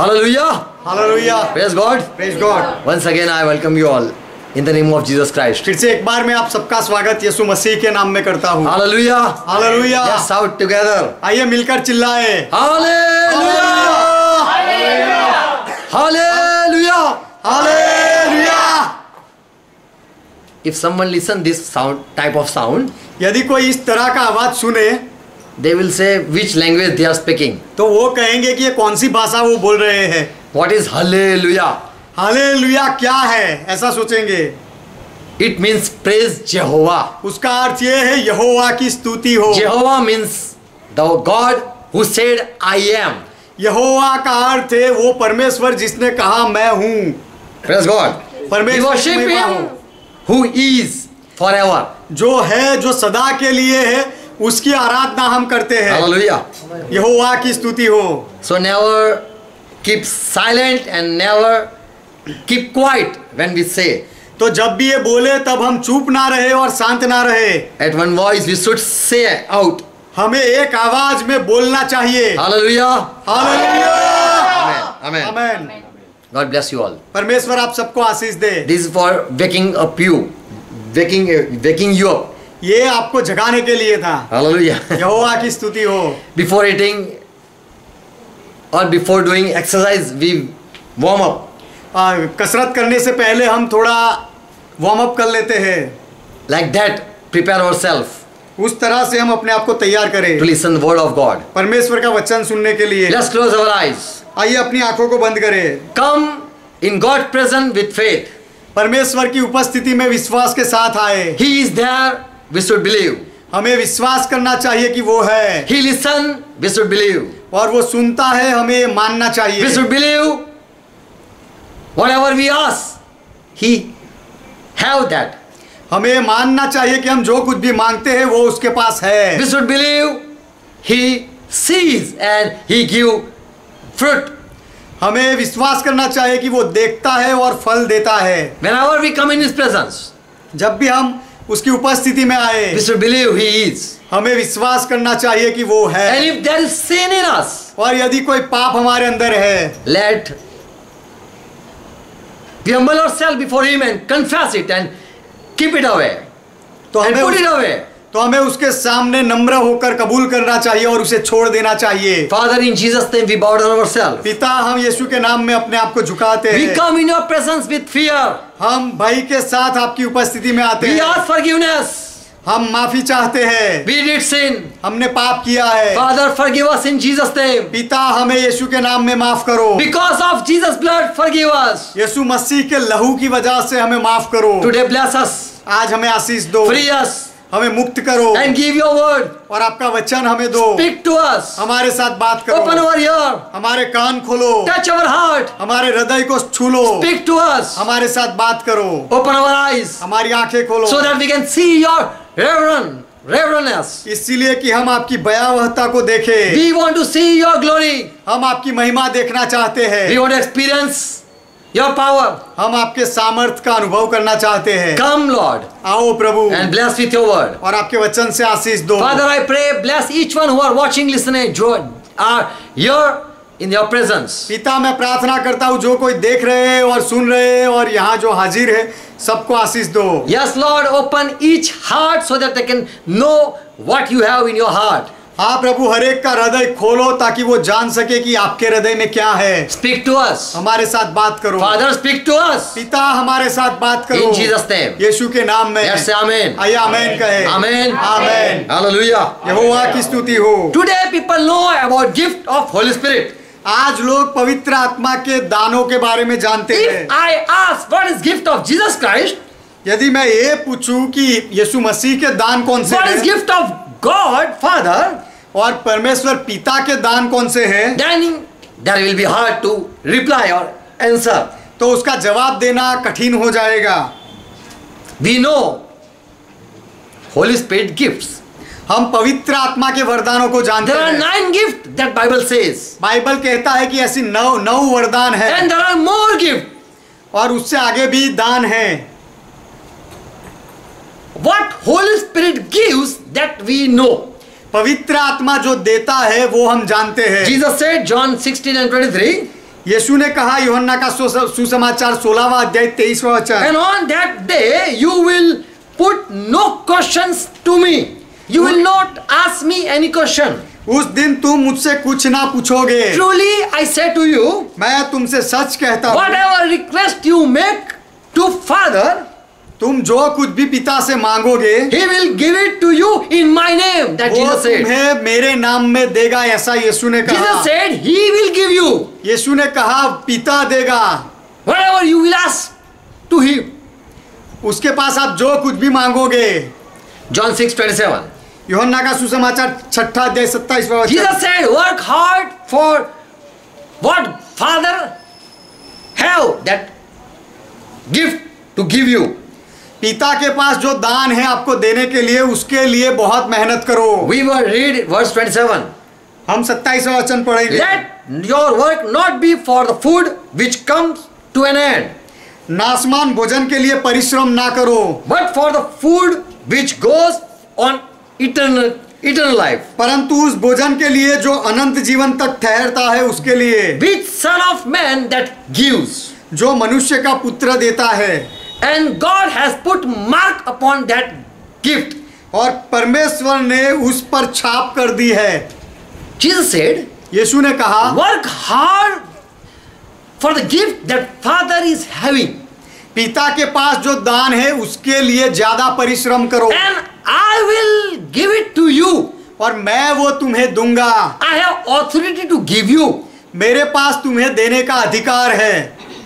Hallelujah! Hallelujah! Praise God! Praise God! Once again I welcome you all in the name of Jesus Christ. फिर से एक बार मैं आप सबका स्वागत यीशु मसीह के नाम में करता हूँ. Hallelujah! Hallelujah! Let's shout together. आइए मिलकर चिल्लाए. Hallelujah! Hallelujah! Hallelujah! Hallelujah! If someone listen this sound type of sound, यदि कोई इस तरह का आवाज सुने, they will say which language they are speaking. तो वो कहेंगे कि ये कौन सी भाषा वो बोल रहे हैं. What is hallelujah? Hallelujah क्या है ऐसा सोचेंगे. It means praise Jehovah. उसका अर्थ ये है यहोवा की स्तुति हो. Jehovah means the God who said I am. यहोवा का अर्थ है वो परमेश्वर जिसने कहा मैं हूँ. Praise God. परमेश्वर मैं who is forever. जो है जो सदा के लिए है उसकी आराधना हम करते हैं. हालेलुया. यहोवा की स्तुति हो. So never keep silent and never keep quiet when we say. तो जब भी ये बोले तब हम चुप ना रहे और शांत ना रहे. At one voice we should say out. हमें एक आवाज में बोलना चाहिए. Hallelujah. Hallelujah. Amen. Amen. God bless you all. परमेश्वर आप सबको आशीष दे. This is for waking up you, waking you up. ये आपको जगाने के लिए था. हालेलुया. यहोवा की स्तुति हो. Before eating or before doing exercise we warm up. कसरत करने से पहले हम थोड़ा वार्म अप कर लेते हैं. Like that prepare ourselves. उस तरह से हम अपने आप को तैयार करें. To listen word of God. परमेश्वर का वचन सुनने के लिए. Let's close our eyes. आइए अपनी आँखों को बंद करें. Come in God presence with faith. परमेश्वर की उपस्थिति में विश्वास के साथ आए. He is there. We should believe. हमें विश्वास करना चाहिए कि वो है. He listen. We should believe. और वो सुनता है हमें मानना चाहिए. We should believe. Whatever we ask, He have that. हमें मानना चाहिए कि हम जो कुछ भी मांगते हैं वो उसके पास है. We should believe. He sees and He give fruit. हमें विश्वास करना चाहिए कि वो देखता है और फल देता है. Whenever we come in His presence, जब भी हम उसकी उपस्थिति में आए, we should believe He is. हमें विश्वास करना चाहिए कि वो है. And if there is sin in us, और यदि कोई पाप हमारे अंदर है, let we humble ourselves before Him and confess it and keep it away. तो हमें put it away. तो हमें उसके सामने नम्र होकर कबूल करना चाहिए और उसे छोड़ देना चाहिए. Father in Jesus name we bow down ourselves. पिता हम यीशु के नाम में अपने आप को झुकाते हैं. We come in your presence with fear. हम भय के साथ आपकी उपस्थिति में आते हैं. We ask forgiveness. हम माफी चाहते हैं. We did sin. हमने पाप किया है. Father forgive us in Jesus name. पिता हमें यीशु के नाम में माफ करो. Because of Jesus blood forgive us. यीशु मसीह के लहू की वजह से हमें माफ करो. Today bless us. आज हमें आशीष दो. Free us. हमें मुक्त करो. And give your word. और आपका वचन हमें दो. Speak to us. हमारे साथ बात करो. Open our ear. हमारे कान खोलो. Touch our heart. हमारे हृदय को छू लो. Speak to us. हमारे साथ बात करो. Open our eyes. हमारी आंखें खोलो. So that we can see your reverence. इसीलिए कि हम आपकी भयावहता को देखें. We want to see your glory. हम आपकी महिमा देखना चाहते हैं. We want to experience your power. हम आपके सामर्थ का अनुभव करना चाहते हैं. Come Lord. आओ प्रभु. And bless with your word. और आपके वचन से आशीष दो. Father I pray bless each one who are watching listening जो are here in your presence. पिता मैं प्रार्थना करता हूँ जो कोई देख रहे हैं और सुन रहे हैं और यहाँ जो हाजिर है सबको आशीष दो. Yes Lord open each heart so that they can know what you have in your heart. हाँ प्रभु हर एक का हृदय खोलो ताकि वो जान सके कि आपके हृदय में क्या है. Speak to us. हमारे साथ बात करो. Father speak to us. पिता हमारे साथ बात करो. In Jesus name. यीशु के नाम में. Yes amen. आइए आमेन कहे. Amen. Amen. Hallelujah. यहोवा की स्तुति हो. Today people know about gift of Holy Spirit. आज लोग पवित्र आत्मा के दानों के बारे में जानते हैं. If I ask what is gift of Jesus Christ, यदि मैं ये पूछूं कि यीशु मसीह के दान कौन से हैं? What is gift of God Father? और परमेश्वर पिता के दान कौन से हैं? Then there will be hard to reply or answer. तो उसका जवाब देना कठिन हो जाएगा. We know Holy Spirit gifts. हम पवित्र आत्मा के वरदानों को जानते हैं. There are 9 gifts that Bible says. Bible कहता है कि ऐसी 9 वरदान हैं. And there are more gifts. और उससे आगे भी दान हैं. What Holy Spirit gives that we know. पवित्र आत्मा जो देता है वो हम जानते हैं. Jesus said John 16 and 23. यीशु ने कहा यूहन्ना का सुसमाचार 16वां अध्याय 23वां वचन। And on that day you will put no questions to me. You will not ask me any question. उस दिन तुम मुझसे कुछ ना पूछोगे। Truly I say to you, मैं तुमसे सच कहता हूँ। Whatever request you make to Father, तुम जो कुछ भी पिता से मांगोगे, He will give it to you in my name. That Jesus said. वो तुम्हें मेरे नाम में देगा, ऐसा यीशु ने कहा। Jesus said He will give you. यीशु ने कहा पिता देगा। Whatever you will ask to Him. उसके पास आप जो कुछ भी मांगोगे। John 6:27. यूहन्ना का सुसमाचार 6वां अध्याय 27वां वचन। Jesus said, work hard for what Father have that gift to give you. पिता के पास जो दान है आपको देने के लिए उसके लिए बहुत मेहनत करो। We will read verse 27. हम 27वां वचन पढ़ेंगे। Let your work not be for the food which comes to an end. नासमान भोजन के लिए परिश्रम ना करो। But for the food which goes on eternal life. परंतु उस भोजन के लिए जो अनंत जीवन तक ठहरता है उसके लिए. Which son of man that gives. जो मनुष्य का पुत्र देता है. And God has put mark upon that gift. और परमेश्वर ने उस पर छाप कर दी है. Jesus said. यीशु ने कहा. Work hard for the gift that Father is having. पिता के पास जो दान है उसके लिए ज्यादा परिश्रम करो. And I will give it to you. और मैं वो तुम्हें दूंगा. I have authority to give you. मेरे पास तुम्हें देने का अधिकार है.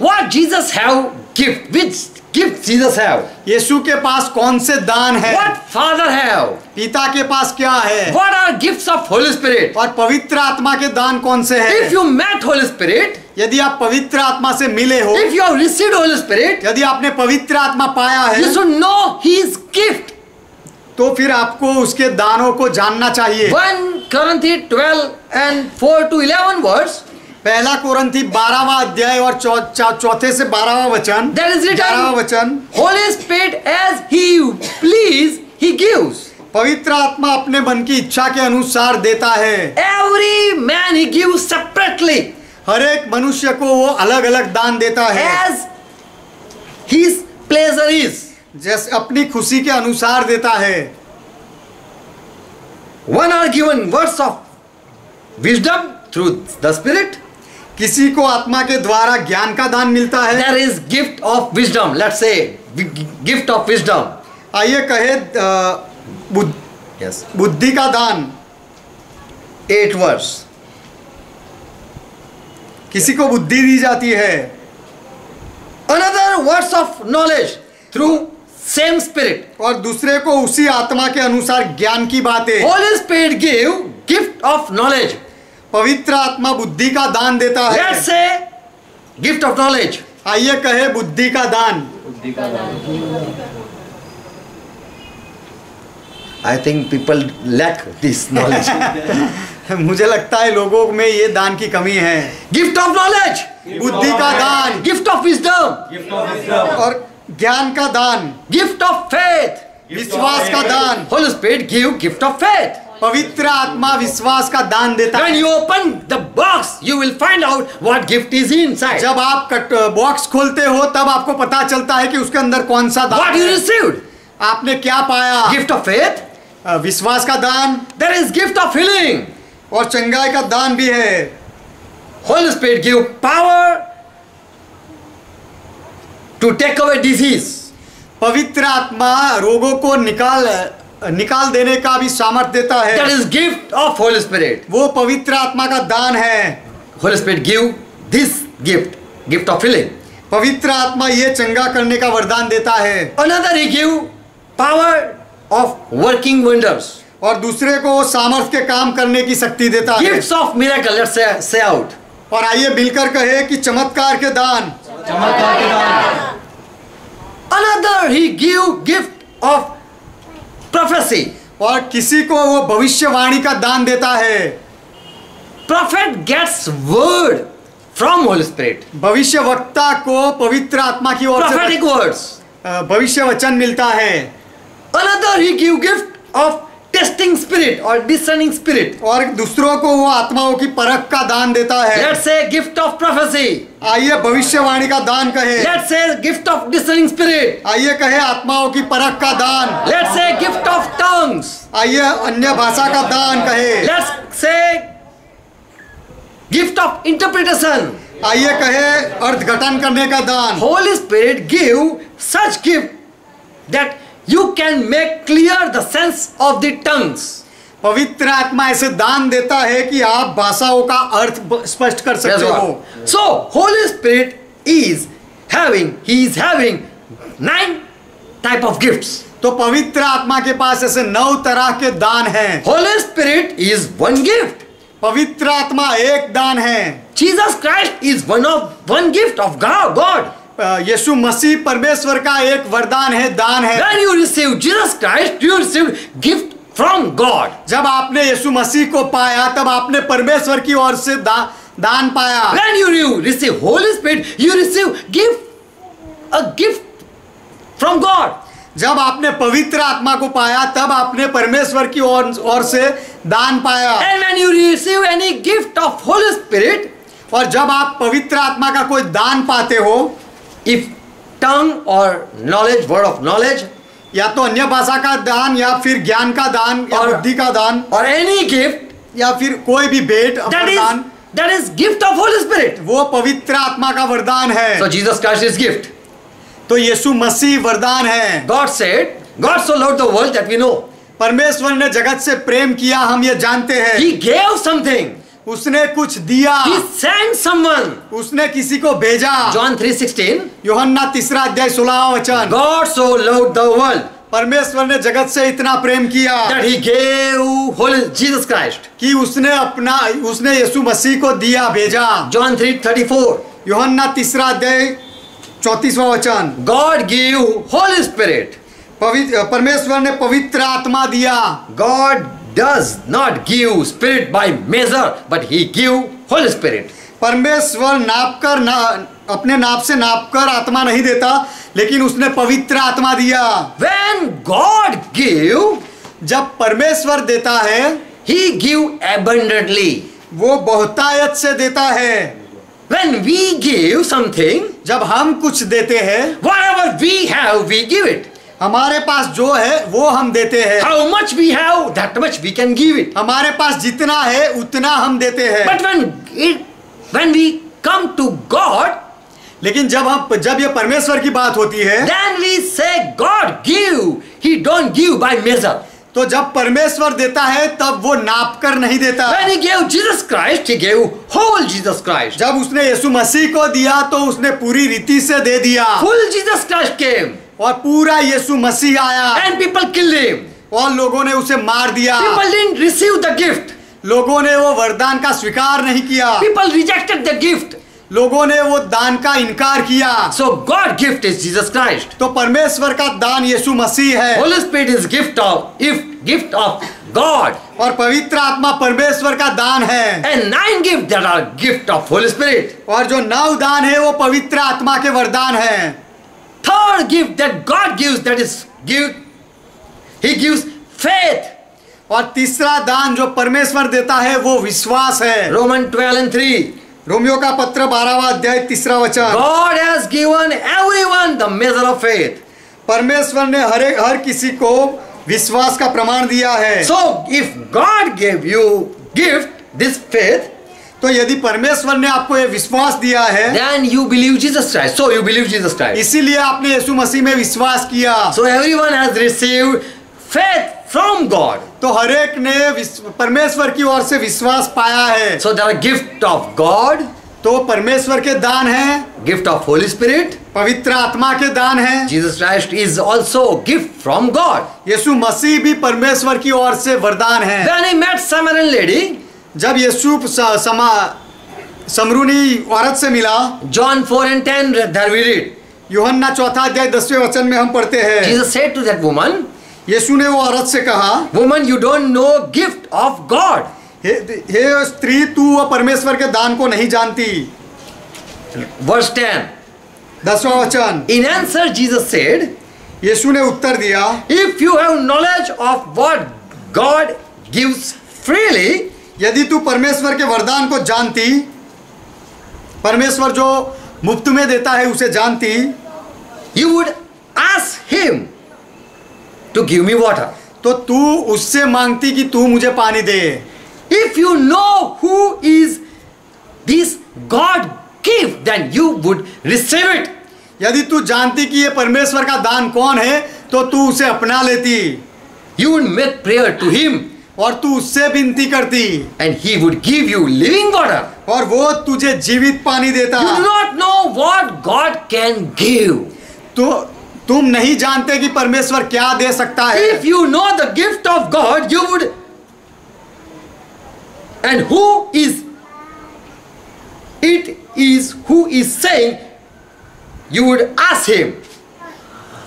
What Jesus have gift? Which gift Jesus have? यीशु के पास कौन से दान है? What Father have? पिता के पास क्या है? What are gifts of Holy Spirit? और पवित्र आत्मा के दान कौन से हैं? If you met Holy Spirit, यदि आप पवित्र आत्मा से मिले हो, If you have received Holy Spirit, यदि आपने पवित्र आत्मा पाया है, you should know His gift. तो फिर आपको उसके दानों को जानना चाहिए। 1 Corinthians 12:4-11 वर्स। पहला कोरंथी 12वां अध्याय 4 से 12वां वचन। There is written, Holy Spirit as He please He gives. पवित्र आत्मा अपने मन की इच्छा के अनुसार देता है। Every man He gives separately. हर एक मनुष्य को वो अलग-अलग दान देता है। As His pleasure is. जैसे अपनी खुशी के अनुसार देता है। One are given words of wisdom through the Spirit. किसी को आत्मा के द्वारा ज्ञान का दान मिलता है। There is gift of wisdom. Let's say gift of wisdom. आइए कहे बुद्धि का दान। 8 वर्ष। किसी को बुद्धि दी जाती है। Another words of knowledge through same Spirit. और दूसरे को उसी आत्मा के अनुसार ज्ञान की बातें. Holy Spirit give gift of knowledge. पवित्र आत्मा बुद्धि का दान देता है. Let's say gift of knowledge. आइए कहे बुद्धि का दान. I think people lack this knowledge. मुझे लगता है लोगों में ये दान की कमी है. Gift of knowledge. बुद्धि का दान. Gift of wisdom. और ज्ञान का दान. Gift of faith. विश्वास का दान. Holy spirit give gift of faith. पवित्र आत्मा विश्वास का दान देता है. When you open the box, you will find out what gift is inside. जब आप बॉक्स खोलते हो तब आपको पता चलता है कि उसके अंदर कौन सा दान. What you received? आपने क्या पाया? Gift of faith. विश्वास का दान. There is gift of healing. और चंगाई का दान भी है. Holy spirit give power to take away disease. पवित्र आत्मा रोगों को निकाल देने का भी सामर्थ देता है. That is gift of Holy Spirit. वो पवित्र आत्मा का दान है. Holy Spirit give this gift, gift of healing. पवित्र आत्मा ये चंगा करने का वरदान देता है. Another he give power of working wonders. और दूसरे को वो सामर्थ के काम करने की शक्ति देता है. Gifts of miracle. Let's say out. और आइए मिलकर कहे कि चमत्कार के दान. चमत्कार के दान. Another he give gift of prophecy. और किसी को वो भविष्यवाणी का दान देता है. Prophet gets word from Holy Spirit. भविष्यवक्ता को पवित्र आत्मा की ओर से prophetic words भविष्य वचन मिलता है. Another he give gift of testing spirit और डिसर्निंग स्पिरिट, और दूसरों को वो आत्माओं की परख का दान देता है। Let's say gift of prophecy, आइए भविष्यवाणी का दान कहे। Let's say gift of discerning spirit, आइए कहे आत्माओं की परख का दान। Let's say gift of tongues, आइए अन्य भाषा का दान कहे। Let's say gift of interpretation, आइए कहे अर्थघटन करने का दान। Holy spirit give such gift that You can make clear the sense of the tongues. पवित्र आत्मा ऐसे दान देता है कि आप भाषाओं का अर्थ स्पष्ट कर सकते हो। So Holy Spirit is having 9 type of gifts. तो पवित्र आत्मा के पास ऐसे 9 तरह के दान हैं। Holy Spirit is one gift. पवित्र आत्मा एक दान है। Jesus Christ is one gift of God. यीशु मसीह परमेश्वर का एक वरदान है, दान है। When you receive Jesus Christ, you receive gift from God. जब आपने यीशु मसीह को पाया तब आपने परमेश्वर की ओर से दान पाया। When you receive Holy Spirit, you receive a gift from God. जब आपने पवित्र आत्मा को पाया तब आपने परमेश्वर की ओर से दान पाया। And when you receive any gift of Holy Spirit, और जब आप पवित्र आत्मा का कोई दान पाते हो, If tongue or knowledge, word of knowledge, या तो अन्य भाषा का दान या फिर ज्ञान का दान या बुद्धि का दान, और any gift या फिर कोई भी भेंट दान, that is gift of Holy Spirit. वो पवित्र आत्मा का वरदान है। So Jesus Christ is gift. तो यीशु मसीह वरदान है। God said, God so loved the world that we know. परमेश्वर ने जगत से प्रेम किया, हम ये जानते हैं। He gave something. उसने कुछ दिया। He sent someone. उसने किसी को भेजा। John 3:16. यूहन्ना 3:16। God so loved the world. परमेश्वर ने जगत से इतना प्रेम किया। That he gave Holy Jesus Christ. कि उसने यीशु मसीह को दिया, भेजा। John 3:34. यूहन्ना 3:34। God gave Holy Spirit. परमेश्वर ने पवित्र आत्मा दिया। God does not give spirit by measure, but he give Holy Spirit. परमेश्वर अपने नाप से नापकर आत्मा नहीं देता, लेकिन उसने पवित्र आत्मा दिया। When God give, जब परमेश्वर देता है, he give abundantly. वो बहुतायत से देता है। When we give something, जब हम कुछ देते हैं, whatever we have, we give it. हमारे पास जो है वो हम देते हैं। How much we have, that much we can give it. हमारे पास जितना है उतना हम देते हैं। But when we come to God, लेकिन जब ये परमेश्वर की बात होती है, then we say God give, He don't give by measure. तो जब परमेश्वर देता है तब वो नापकर नहीं देता। When he gave Jesus Christ, he gave whole Jesus Christ. जब उसने यीशु मसीह को दिया तो उसने पूरी रीति से दे दिया। Full Jesus Christ came. और पूरा यीशु मसीह आया। And people killed him. और लोगों ने उसे मार दिया। People didn't receive the gift. लोगों ने वो वरदान का स्वीकार नहीं किया। People rejected the gift. लोगों ने वो दान का इनकार किया। So God gift is Jesus Christ. तो परमेश्वर का दान यीशु मसीह है। Holy Spirit is gift of God. और पवित्र आत्मा परमेश्वर का दान है। And 9 gifts that are gift of Holy Spirit. और जो 9 दान है वो पवित्र आत्मा के वरदान है। Third gift that God gives, that is He gives faith. और तीसरा दान जो परमेश्वर देता है वो विश्वास है। Romans 12:3. रोमियो का पत्र 12:3। God has given everyone the measure of faith. परमेश्वर ने हर किसी को विश्वास का प्रमाण दिया है। So if God gave you gift this faith, तो यदि परमेश्वर ने आपको ये विश्वास दिया है, then you believe Jesus Christ, so you believe Jesus Christ. इसीलिए आपने यीशु मसीह में विश्वास किया। So everyone has received faith from God. तो हर एक ने परमेश्वर की ओर से विश्वास पाया है। So the gift of God, तो परमेश्वर के दान है। Gift of Holy Spirit, पवित्र आत्मा के दान है। Jesus Christ is also gift from God. यीशु मसीह भी परमेश्वर की ओर से वरदान है। When he met Samaritan lady, जब यीशु समरूनी औरत से मिला, John 4:10 there we read. यूहन्ना 4:10 में हम पढ़ते हैं। Jesus said to that woman, यीशु ने वो औरत से कहा, Woman, you don't know gift of God. हे स्त्री, तू परमेश्वर के दान को नहीं जानती। Verse 10. 10वां वचन। In answer Jesus said, यीशु ने उत्तर दिया, If you have knowledge of what God gives freely. यदि तू परमेश्वर के वरदान को जानती, परमेश्वर जो मुफ्त में देता है उसे जानती, you would ask him to give me water. तो तू उससे मांगती कि तू मुझे पानी दे. If you know who is this God gift, then you would receive it. यदि तू जानती कि ये परमेश्वर का दान कौन है तो तू उसे अपना लेती. You would make prayer to him. और तू उससे विनती करती. And he would give you living water. और वो तुझे जीवित पानी देता. You do not know what God can give. तो तुम नहीं जानते कि परमेश्वर क्या दे सकता है. If you know the gift of God, you would. And who is? It is who is saying. You would ask him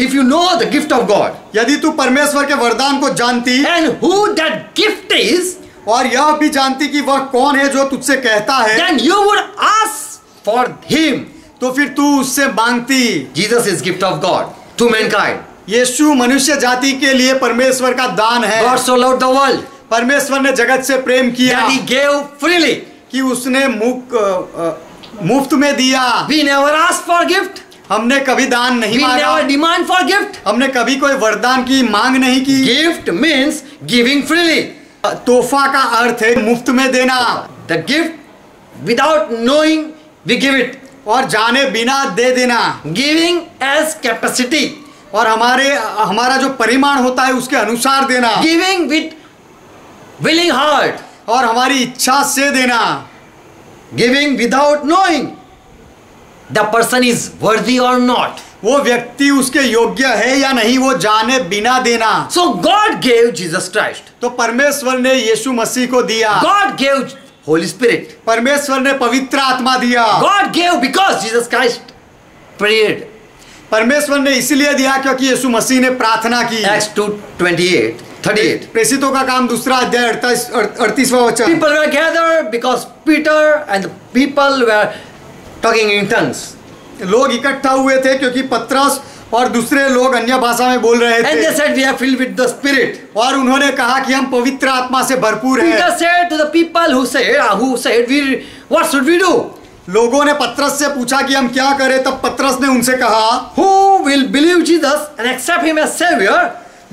if you know the gift of God. यदि तू परमेश्वर के वरदान को जानती. And who that gift is. और यह भी जानती कि वह कौन है जो तुझसे कहता है. Then you would ask for him. तो फिर तू उससे मांगती. Jesus is gift of God to mankind. यीशु मनुष्य जाति के लिए परमेश्वर का दान है. God so loved the world. परमेश्वर ने जगत से प्रेम किया. That he gave freely. कि उसने मुफ्त में दिया. We never asked for gift. हमने कभी दान नहीं मांगा. We never demand for gift. हमने कभी कोई वरदान की मांग नहीं की. Gift means giving freely. तोहफा का अर्थ है मुफ्त में देना. The gift without knowing we give it. और जाने बिना दे देना. Giving as capacity. और हमारा जो परिमाण होता है उसके अनुसार देना. Giving with willing heart. और हमारी इच्छा से देना. Giving without knowing the person is worthy or not. वो व्यक्ति उसके योग्य है या नहीं वो जाने बिना देना. So God gave Jesus Christ. तो परमेश्वर ने यीशु मसीह को दिया. God gave Holy Spirit. परमेश्वर ने पवित्र आत्मा दिया. God gave because Jesus Christ prayed. परमेश्वर ने इसलिए दिया क्योंकि यीशु मसीह ने प्रार्थना की. Acts 2:28. 38. प्रेषितों का काम दूसरा अध्याय 38वां वचन. People were gathered because Peter and the people were talking in tongues. लोग इकट्ठा हुए थे क्योंकि पतरस और दूसरे लोग अन्य भाषा में बोल रहे थे. And they said we are filled with the Spirit. और उन्होंने कहा कि हम पवित्र आत्मा से भरपूर हैं. Peter said to the people who said we what should we do? लोगों ने पतरस से पूछा कि हम क्या करें. तब पतरस ने उनसे कहा Who will believe Jesus and accept him as savior?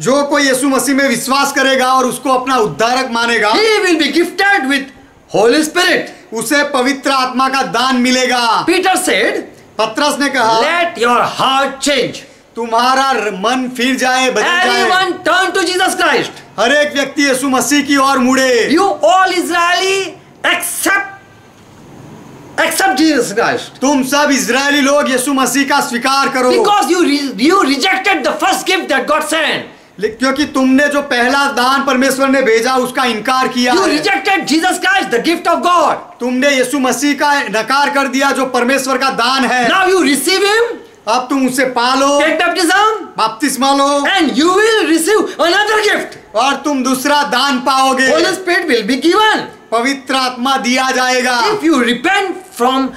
जो कोई यीशु मसीह में विश्वास करेगा और उसको अपना उद्धारक मानेगा. He will be gifted with Holy Spirit. उसे पवित्र आत्मा का दान मिलेगा. Peter said, पतरस ने कहा, Let your heart change. तुम्हारा मन फिर जाए, बदल जाए. Everyone turn to Jesus Christ. हर एक व्यक्ति यीशु मसीह की ओर मुड़े. You all Israeli accept Jesus Christ. तुम सब इजरायली लोग यीशु मसीह का स्वीकार करो. Because you rejected the first gift that God sent. क्योंकि तुमने जो पहला दान परमेश्वर ने भेजा उसका इनकार किया. You rejected Jesus Christ, the gift of God. तुमने यीशु मसीह का नकार कर दिया जो परमेश्वर का दान है. Now you receive him. अब तुम उसे पालो. Take baptism. बपतिस्मा लो. And you will receive another gift. और तुम दूसरा दान पाओगे. Holy Spirit will be given. पवित्र आत्मा दिया जाएगा. If you repent from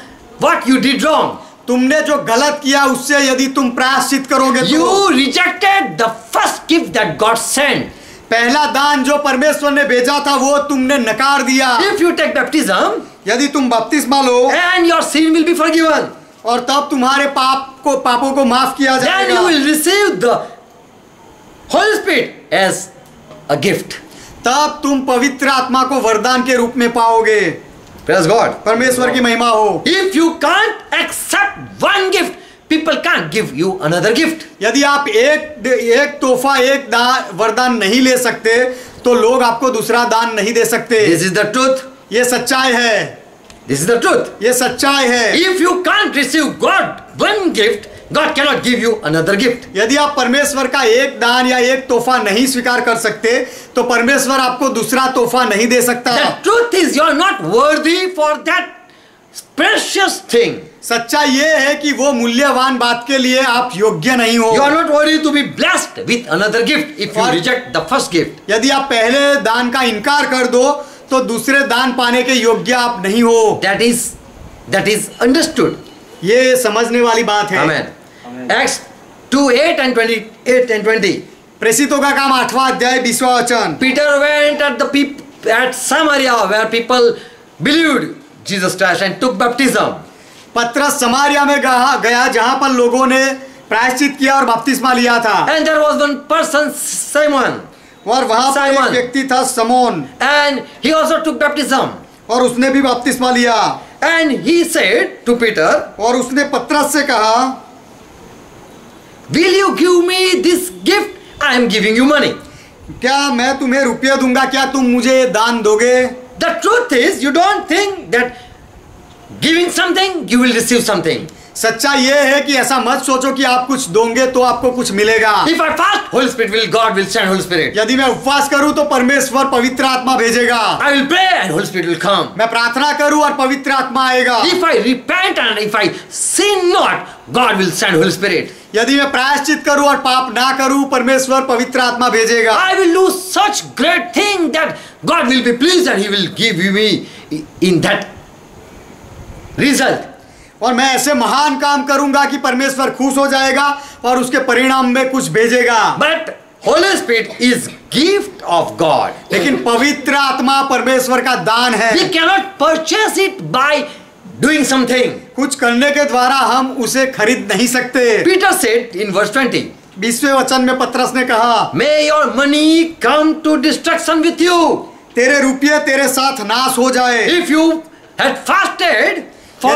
what you did wrong. तुमने जो गलत किया उससे यदि तुम प्रायश्चित करोगे. You rejected the first gift that God sent. पहला दान जो परमेश्वर ने भेजा था वो तुमने नकार दिया. If you take baptism, यदि तुम बपतिस्मा लो, and your sin will be forgiven. और तब तुम्हारे पापों को माफ किया जाएगा. Then you will receive the Holy Spirit as a gift. तब तुम पवित्र आत्मा को वरदान के रूप में पाओगे. Praise God. परमेश्वर की महिमा हो. If you can't accept one gift, people can't give you another gift. यदि आप एक तोहफा एक वरदान नहीं ले सकते तो लोग आपको दूसरा दान नहीं दे सकते. This is the truth. ये सच्चाई है. This is the truth. ये सच्चाई है. If you can't receive God one gift, God cannot give you another gift. यदि आप परमेश्वर का एक दान या एक तोहफा नहीं स्वीकार कर सकते तो परमेश्वर आपको दूसरा तोहफा नहीं दे सकता. The truth is you are not worthy for that precious thing. सच्चाई ये है कि वो मूल्यवान बात के लिए आप योग्य नहीं हो. You are not worthy to be blessed with another gift if you reject the first gift. यदि आप पहले दान का इनकार कर दो तो दूसरे दान पाने के योग्य आप नहीं हो. That is understood. ये समझने वाली बात है. Amen. Acts 2:8 and 28 and 20. प्रेषितों का काम 8वां अध्याय 20वां वचन। Peter went at Samaria where people believed Jesus Christ and took baptism. पत्रस समारिया में गया जहाँ पर लोगों ने प्रायश्चित किया और बपतिस्मा लिया था। And there was one person Simon. और वहाँ पर एक व्यक्ति था समोन। And he also took baptism. और उसने भी बपतिस्मा लिया। And he said to Peter. और उसने पत्रस से कहा, Will you give me this gift? I am giving you money. क्या मैं तुम्हें रुपया दूंगा, क्या तुम मुझे दान दोगे? The truth is you don't think that giving something you will receive something. सच्चा ये है कि ऐसा मत सोचो कि आप कुछ दोगे तो आपको कुछ मिलेगा। If I fast, Holy Spirit will, God will send Holy Spirit. यदि मैं उपवास करूँ तो परमेश्वर पवित्र आत्मा भेजेगा। I will pray and Holy Spirit will come. मैं प्रार्थना करूँ और पवित्र आत्मा आएगा। If I repent and if I sin not, God will send Holy Spirit. यदि मैं प्रायश्चित करूँ और पाप ना करूँ, परमेश्वर पवित्र आत्मा भेजेगा। I will do such great thing that God will be pleased and He will give me in that result. और मैं ऐसे महान काम करूंगा कि परमेश्वर खुश हो जाएगा और उसके परिणाम में कुछ भेजेगा। But Holy Spirit is gift of God. लेकिन पवित्र आत्मा परमेश्वर का दान है। We cannot purchase it by doing something. कुछ करने के द्वारा हम उसे खरीद नहीं सकते। Peter said in verse 20. 20वें वचन में पत्रस ने कहा, May your money come to destruction with you. तेरे रुपये तेरे साथ नाश हो जाए। If you had fasted for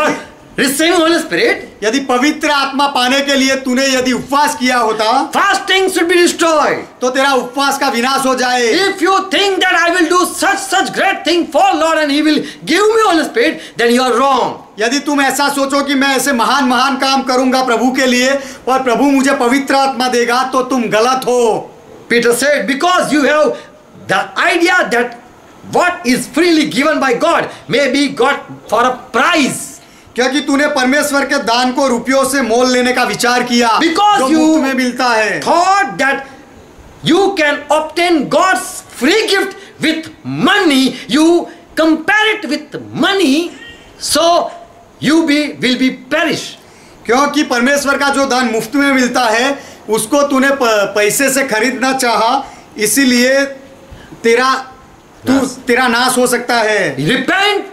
Receiving Holy Spirit, यदि पवित्र आत्मा पाने के लिए तूने यदि उपवास किया होता, fasting should be destroyed. तो तेरा उपवास का विनाश हो जाए। If you think that I will do such great thing for Lord and He will give me Holy Spirit, then you are wrong. यदि तुम ऐसा सोचो कि मैं ऐसे महान काम करूंगा प्रभु के लिए और प्रभु मुझे पवित्र आत्मा देगा, तो तुम गलत हो। Peter said, because you have the idea that what is freely given by God may be got for a price. क्योंकि तूने परमेश्वर के दान को रुपयों से मोल लेने का विचार किया, जो मुफ्त में मिलता है। Thought that you can obtain God's free gift with money, you compare it with money, so you will be perish. क्योंकि परमेश्वर का जो दान मुफ्त में मिलता है, उसको तूने पैसे से खरीदना चाहा, इसीलिए तेरा नाश हो सकता है। Repent.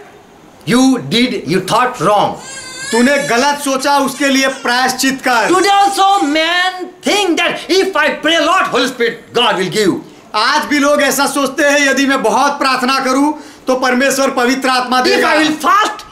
You thought wrong. तूने गलत सोचा, उसके लिए प्रायश्चित कर। Today also men think that if I pray a lot, Holy Spirit, God will give. आज भी लोग ऐसा सोचते हैं, यदि मैं बहुत प्रार्थना करूं, तो परमेश्वर पवित्र आत्मा देगा। If I will fast,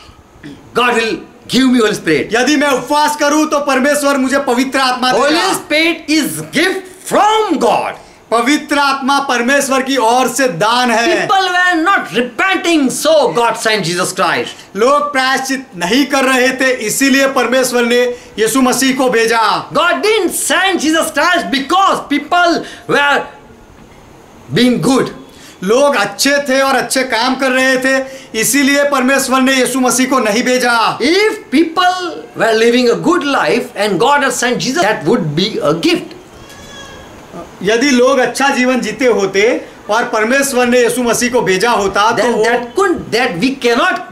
God will give me Holy Spirit. यदि मैं उपवास करूं, तो परमेश्वर मुझे पवित्र आत्मा देगा। Holy Spirit is gift from God. पवित्र आत्मा परमेश्वर की ओर से दान है। People were not repenting, so God sent Jesus Christ. लोग प्रायश्चित नहीं कर रहे थे, इसीलिए परमेश्वर ने यीशु मसीह को भेजा। God didn't send Jesus Christ because people were being good. लोग अच्छे थे और अच्छे काम कर रहे थे, इसीलिए परमेश्वर ने यीशु मसीह को नहीं भेजा। If people were living a good life and God had sent Jesus, that would be a gift. यदि लोग अच्छा जीवन जीते होते और परमेश्वर ने यीशु मसीह को भेजा होता, तो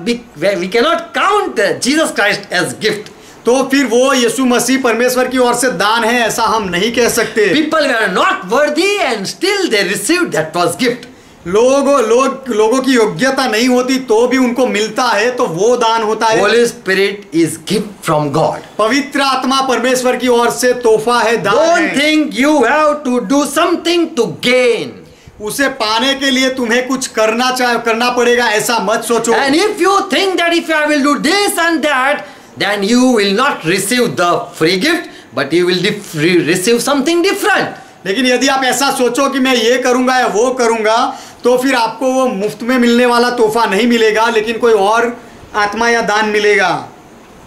we cannot count Jesus Christ as gift. तो फिर वो यीशु मसीह परमेश्वर की ओर से दान है, ऐसा हम नहीं कह सकते। People were not worthy and still they received, that was gift. लोगों की योग्यता नहीं होती तो भी उनको मिलता है, तो वो दान होता है। Holy Spirit is gift from God. पवित्र आत्मा परमेश्वर की ओर से तोहफा है, दान है। Don't think you have to do something to gain. उसे पाने के लिए तुम्हें कुछ करना पड़ेगा, ऐसा मत सोचो। And if you think that if I will do this and that, then you will not receive the free gift, but you will receive something different. लेकिन यदि आप ऐसा सोचो कि मैं ये करूंगा या वो करूंगा, तो फिर आपको वो मुफ्त में मिलने वाला तोहफा नहीं मिलेगा, लेकिन कोई और आत्मा या दान मिलेगा।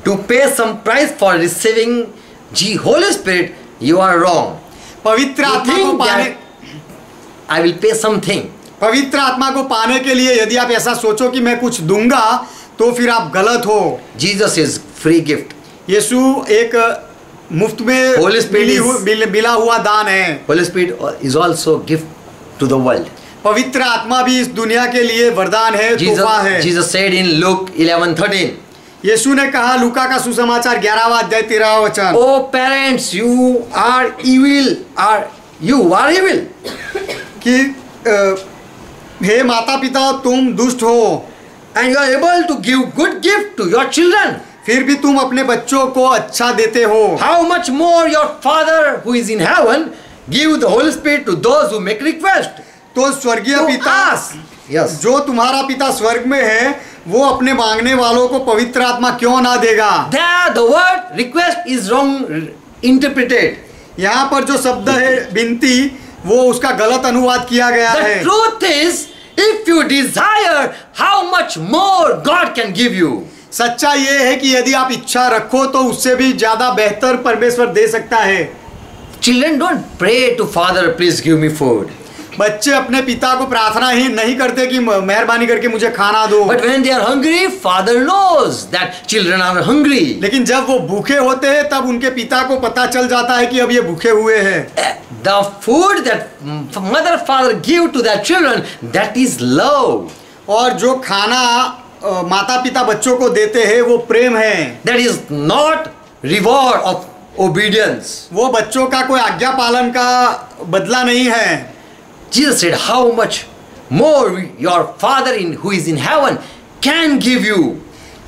To pay some price for receiving the Holy Spirit, you are wrong. पवित्र आत्मा को पाने, I will pay something. पवित्र आत्मा को पाने के लिए यदि आप ऐसा सोचो कि मैं कुछ दूंगा, तो फिर आप गलत हो। Jesus is free gift. यीशु एक मुफ्त में Holy Spirit मिला हुआ दान है। Holy Spirit is also gift to the world. पवित्र आत्मा भी इस दुनिया के लिए वरदान है, तोहफा है। Jesus said in Luke 11:13. यीशु ने कहा लुका का सुसमाचार 11वां अध्याय 13वां वचन। Oh parents, you are evil, are you are evil, कि हे माता पिता तुम दुष्ट हो, and you are able to give good gift to your children, फिर भी तुम अपने बच्चों को अच्छा देते हो। How much more your father who is in heaven give the holy spirit to those who make request. तो स्वर्गीय पिता, यस, जो तुम्हारा पिता स्वर्ग में है, वो अपने मांगने वालों को पवित्र आत्मा क्यों ना देगा। The word request is wrong interpreted, यहाँ पर जो शब्द है विनती, वो उसका गलत अनुवाद किया गया है। Truth is if you desire how much more God can give you. सच्चा ये है कि यदि आप इच्छा रखो तो उससे भी ज्यादा बेहतर परमेश्वर दे सकता है। Children don't pray to father please give me food. बच्चे अपने पिता को प्रार्थना ही नहीं करते कि मेहरबानी करके मुझे खाना दो। But when they are hungry, father knows that children are hungry. लेकिन जब वो भूखे होते हैं तब उनके पिता को पता चल जाता है कि अब ये भूखे हुए हैं। The food that mother father give to their children, that is love. और जो खाना माता पिता बच्चों को देते हैं वो प्रेम है। That is not reward of obedience. वो बच्चों का कोई आज्ञा पालन का बदला नहीं है। Jesus said, "How much more your Father in who is in heaven can give you."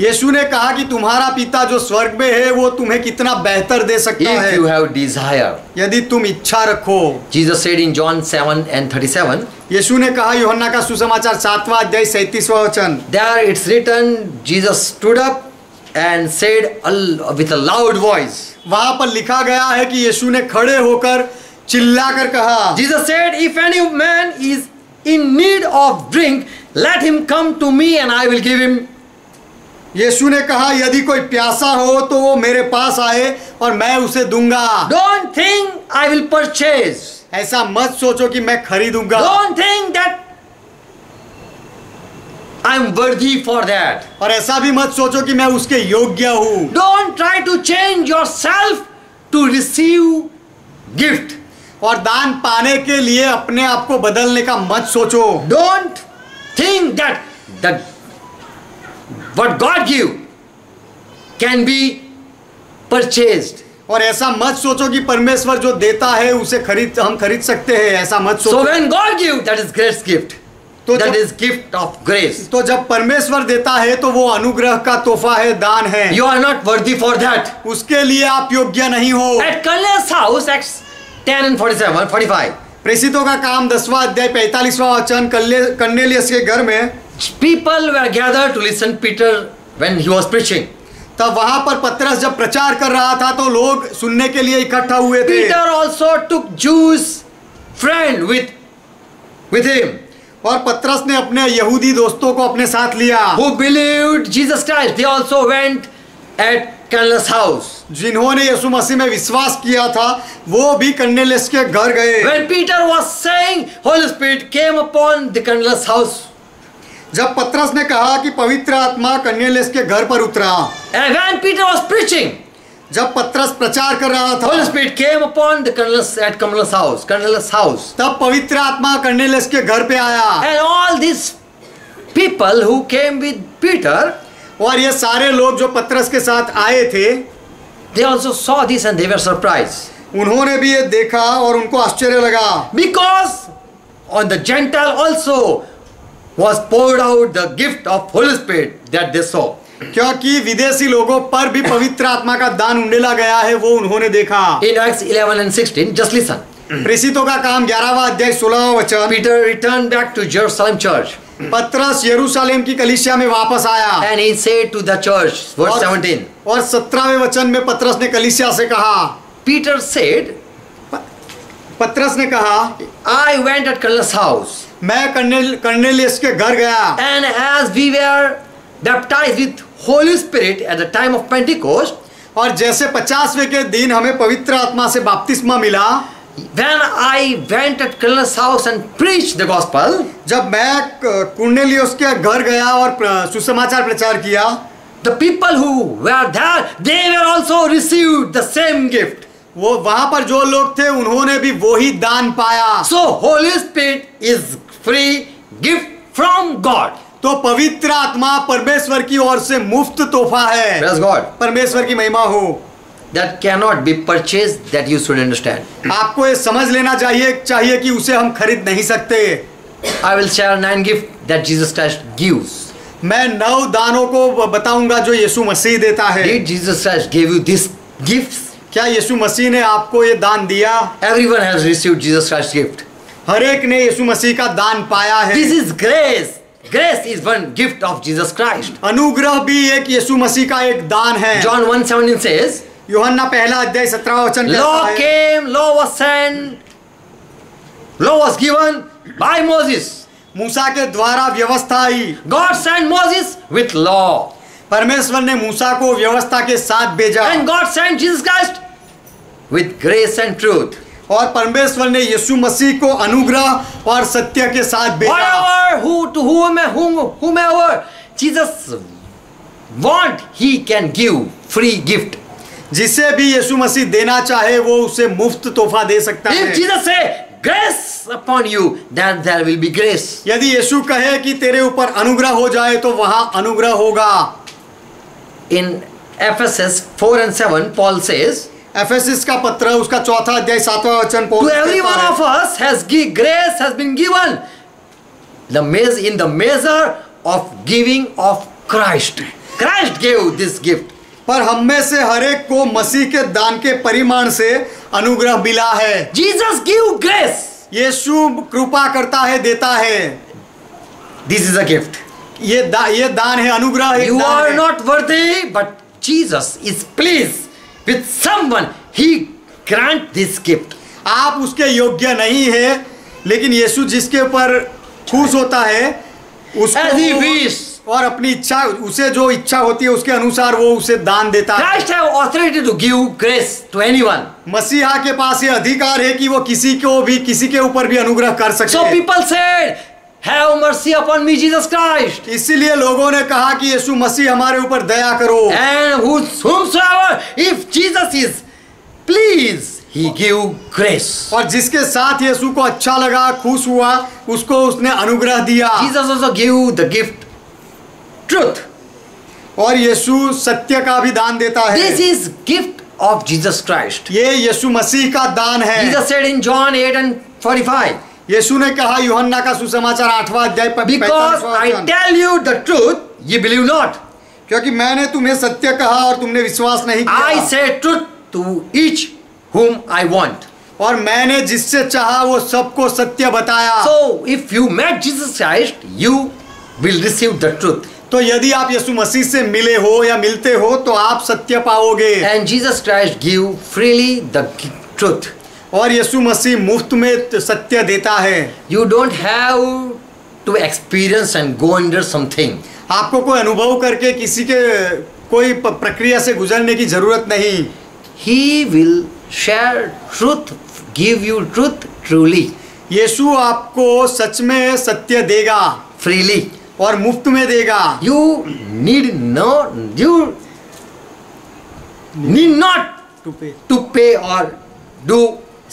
यीशु ने कहा कि तुम्हारा पिता जो स्वर्ग में है वो तुम्हें कितना बेहतर दे सकता है। If you have desire, यदि तुम इच्छा रखो। Jesus said in John 7:37. यीशु ने कहा यूहन्ना का सुसमाचार 7वां अध्याय 37वां वचन। There it's written, Jesus stood up and said with a loud voice. वहाँ पर लिखा गया है कि यीशु ने खड़े होकर चिल्लाकर कहा। Jesus said, "If any man is in need of drink, let him come to me and I will give him." यीशु ने कहा यदि कोई प्यासा हो तो वो मेरे पास आए और मैं उसे दूंगा। Don't think I will purchase. ऐसा मत सोचो कि मैं खरीदूंगा। Don't think that I am worthy for that. और ऐसा भी मत सोचो कि मैं उसके योग्य हूँ। Don't try to change yourself to receive gift. और दान पाने के लिए अपने आप को बदलने का मत सोचो। Don't think that what God give can be purchased. और ऐसा मत सोचो कि परमेश्वर जो देता है उसे हम खरीद सकते हैं, ऐसा मत सोचो। So when God give, that is grace gift. तो that is gift of grace. तो जब परमेश्वर देता है तो वो अनुग्रह का तोहफा है, दान है। You are not worthy for that. उसके लिए आप योग्य नहीं हो। At Kalya's house, at 10:47-45. प्रेषितों का काम 10वां अध्याय 45वां वचन। कर्नेलियस के घर में people were gathered to listen Peter when he was preaching. तब वहाँ पर पतरस जब प्रचार कर रहा था तो लोग सुनने के लिए इकट्ठा हुए थे। Peter also took Jews friend with him. और पतरस ने अपने यहूदी दोस्तों को अपने साथ लिया। Who believed Jesus Christ? They also went at Cornelius house. जिन्होंने यीशु मसीह में विश्वास किया था वो भी कर्नेलियस के घर गए। When Peter was saying, Holy Spirit came upon the Cornelius house. जब पतरस ने कहा कि पवित्र आत्मा कर्नेलियस के घर पर उतरा। And when Peter was preaching, जब पतरस प्रचार कर रहा था, Holy Spirit came upon the Cornelius at Cornelius house. तब पवित्र आत्मा कर्नेलियस के घर पे आया। And all these people who came with Peter, और ये सारे लोग जो पतरस के साथ आए थे, they also saw this and they were surprised. उन्होंने भी ये देखा और उनको आश्चर्य लगा। Because on the Gentile also was poured out the gift of Holy Spirit that they saw. क्योंकि विदेशी लोगों पर भी पवित्र आत्मा का दान उंडेला गया है, वो उन्होंने देखा। In Acts 11:16, just listen. प्रेषितों का काम 11वां अध्याय 16वां वचन। Peter returned back to Jerusalem church. पतरस यरूशलेम की कलीसिया में वापस आया। And he said to the church, verse 17. और 17वें वचन में पतरस ने कलीसिया से कहा। Peter said, पतरस ने कहा, I went at Cornelius' house. मैं कर्नेलियस के घर गया। And as we were baptized with Holy Spirit at the time of Pentecost, और जैसे 50वें के दिन हमें पवित्र आत्मा से बपतिस्मा मिला। When I went at Cornelius' house and preached the gospel, जब मैं कुर्नेलियस के घर गया और सुसमाचार प्रचार किया, the people who were there, they were also received the same gift. वो वहाँ पर जो लोग थे उन्होंने भी वही दान पाया। So Holy Spirit is free gift from God. तो पवित्र आत्मा परमेश्वर की ओर से मुफ्त तोहफा है। Praise God. परमेश्वर की महिमा हो। that cannot be purchased, that you should understand. आपको ये समझ लेना चाहिए कि उसे हम खरीद नहीं सकते. I will share 9 gifts that Jesus Christ gives. मैं 9 दानों को बताऊंगा जो यीशु मसीह देता है. Did Jesus Christ give you these gifts? क्या यीशु मसीह ने आपको ये दान दिया? Everyone has received Jesus Christ's gift. हर एक ने यीशु मसीह का दान पाया है. This is grace. Grace is one gift of Jesus Christ. अनुग्रह भी एक यीशु मसीह का एक दान है. John 1:17 says. यूहन्ना पहला अध्याय 17 वचन कहता है. Law came, law was sent, law was given by Moses. मूसा के द्वारा व्यवस्था आई. God sent Moses with law. परमेश्वर ने मूसा को व्यवस्था के साथ भेजा. And God sent Jesus Christ with grace and truth. और परमेश्वर ने यीशु मसीह को अनुग्रह और सत्य के साथ भेजा. Whatever whomever Jesus want, he can give free gift. जिसे भी यीशु मसीह देना चाहे वो उसे मुफ्त तोहफा दे सकता है. If Jesus say grace upon you, then there will be grace. यदि यीशु कहे कि तेरे ऊपर अनुग्रह हो जाए तो वहाँ अनुग्रह होगा. In Ephesians 4:7 Paul says. एफेसिस का पत्र उसका चौथा अध्याय 7वां वचन. To everyone of us has grace has been given the measure in the measure of giving of Christ. Christ gave this gift. पर हम में से हर एक को मसीह के दान के परिमाण से अनुग्रह मिला है. Jesus give grace. यीशु कृपा करता है, देता है. This is a gift. ये दान है, अनुग्रह है. You are not worthy, but Jesus is pleased with someone, he grant this gift. आप उसके योग्य नहीं है, लेकिन यीशु जिसके ऊपर खुश होता है उसको और अपनी इच्छा, उसे जो इच्छा होती है उसके अनुसार वो उसे दान देता है. Christ have authority to give grace to anyone. मसीहा के पास ये अधिकार है कि वो किसी को भी, किसी के ऊपर भी अनुग्रह कर सकते हैं. So people said, Have mercy upon me, Jesus Christ. इसीलिए लोगों ने कहा कि यीशु मसीह हमारे ऊपर दया करो. And whomsoever, if Jesus is pleased, he give grace. और जिसके साथ यीशु को अच्छा लगा, खुश हुआ, उसको उसने अनुग्रह दिया. Jesus also give the gift truth. और यीशु सत्य का भी दान देता है. This is gift of Jesus Christ. ये यीशु मसीह का दान है. Jesus said in John 8:45. यीशु ने कहा यूहन्ना का सुसमाचार 8वां अध्याय 45वां वचन. I tell you the truth, you believe not. क्योंकि मैंने तुम्हें सत्य कहा और तुमने विश्वास नहीं किया. I say truth to each whom I want. और मैंने जिससे चाहा वो सबको सत्य बताया. So if you met Jesus Christ, you will receive the truth. तो यदि आप यीशु मसीह से मिले हो या मिलते हो तो आप सत्य पाओगे. And Jesus Christ give freely the truth. और यीशु मसीह मुफ्त में सत्य देता है. You don't have to experience and go under something. आपको कोई अनुभव करके किसी के कोई प्रक्रिया से गुजरने की जरूरत नहीं. He will share truth, give you truth truly. यीशु आपको सच में सत्य देगा. Freely. और मुफ्त में देगा. You need not to pay or do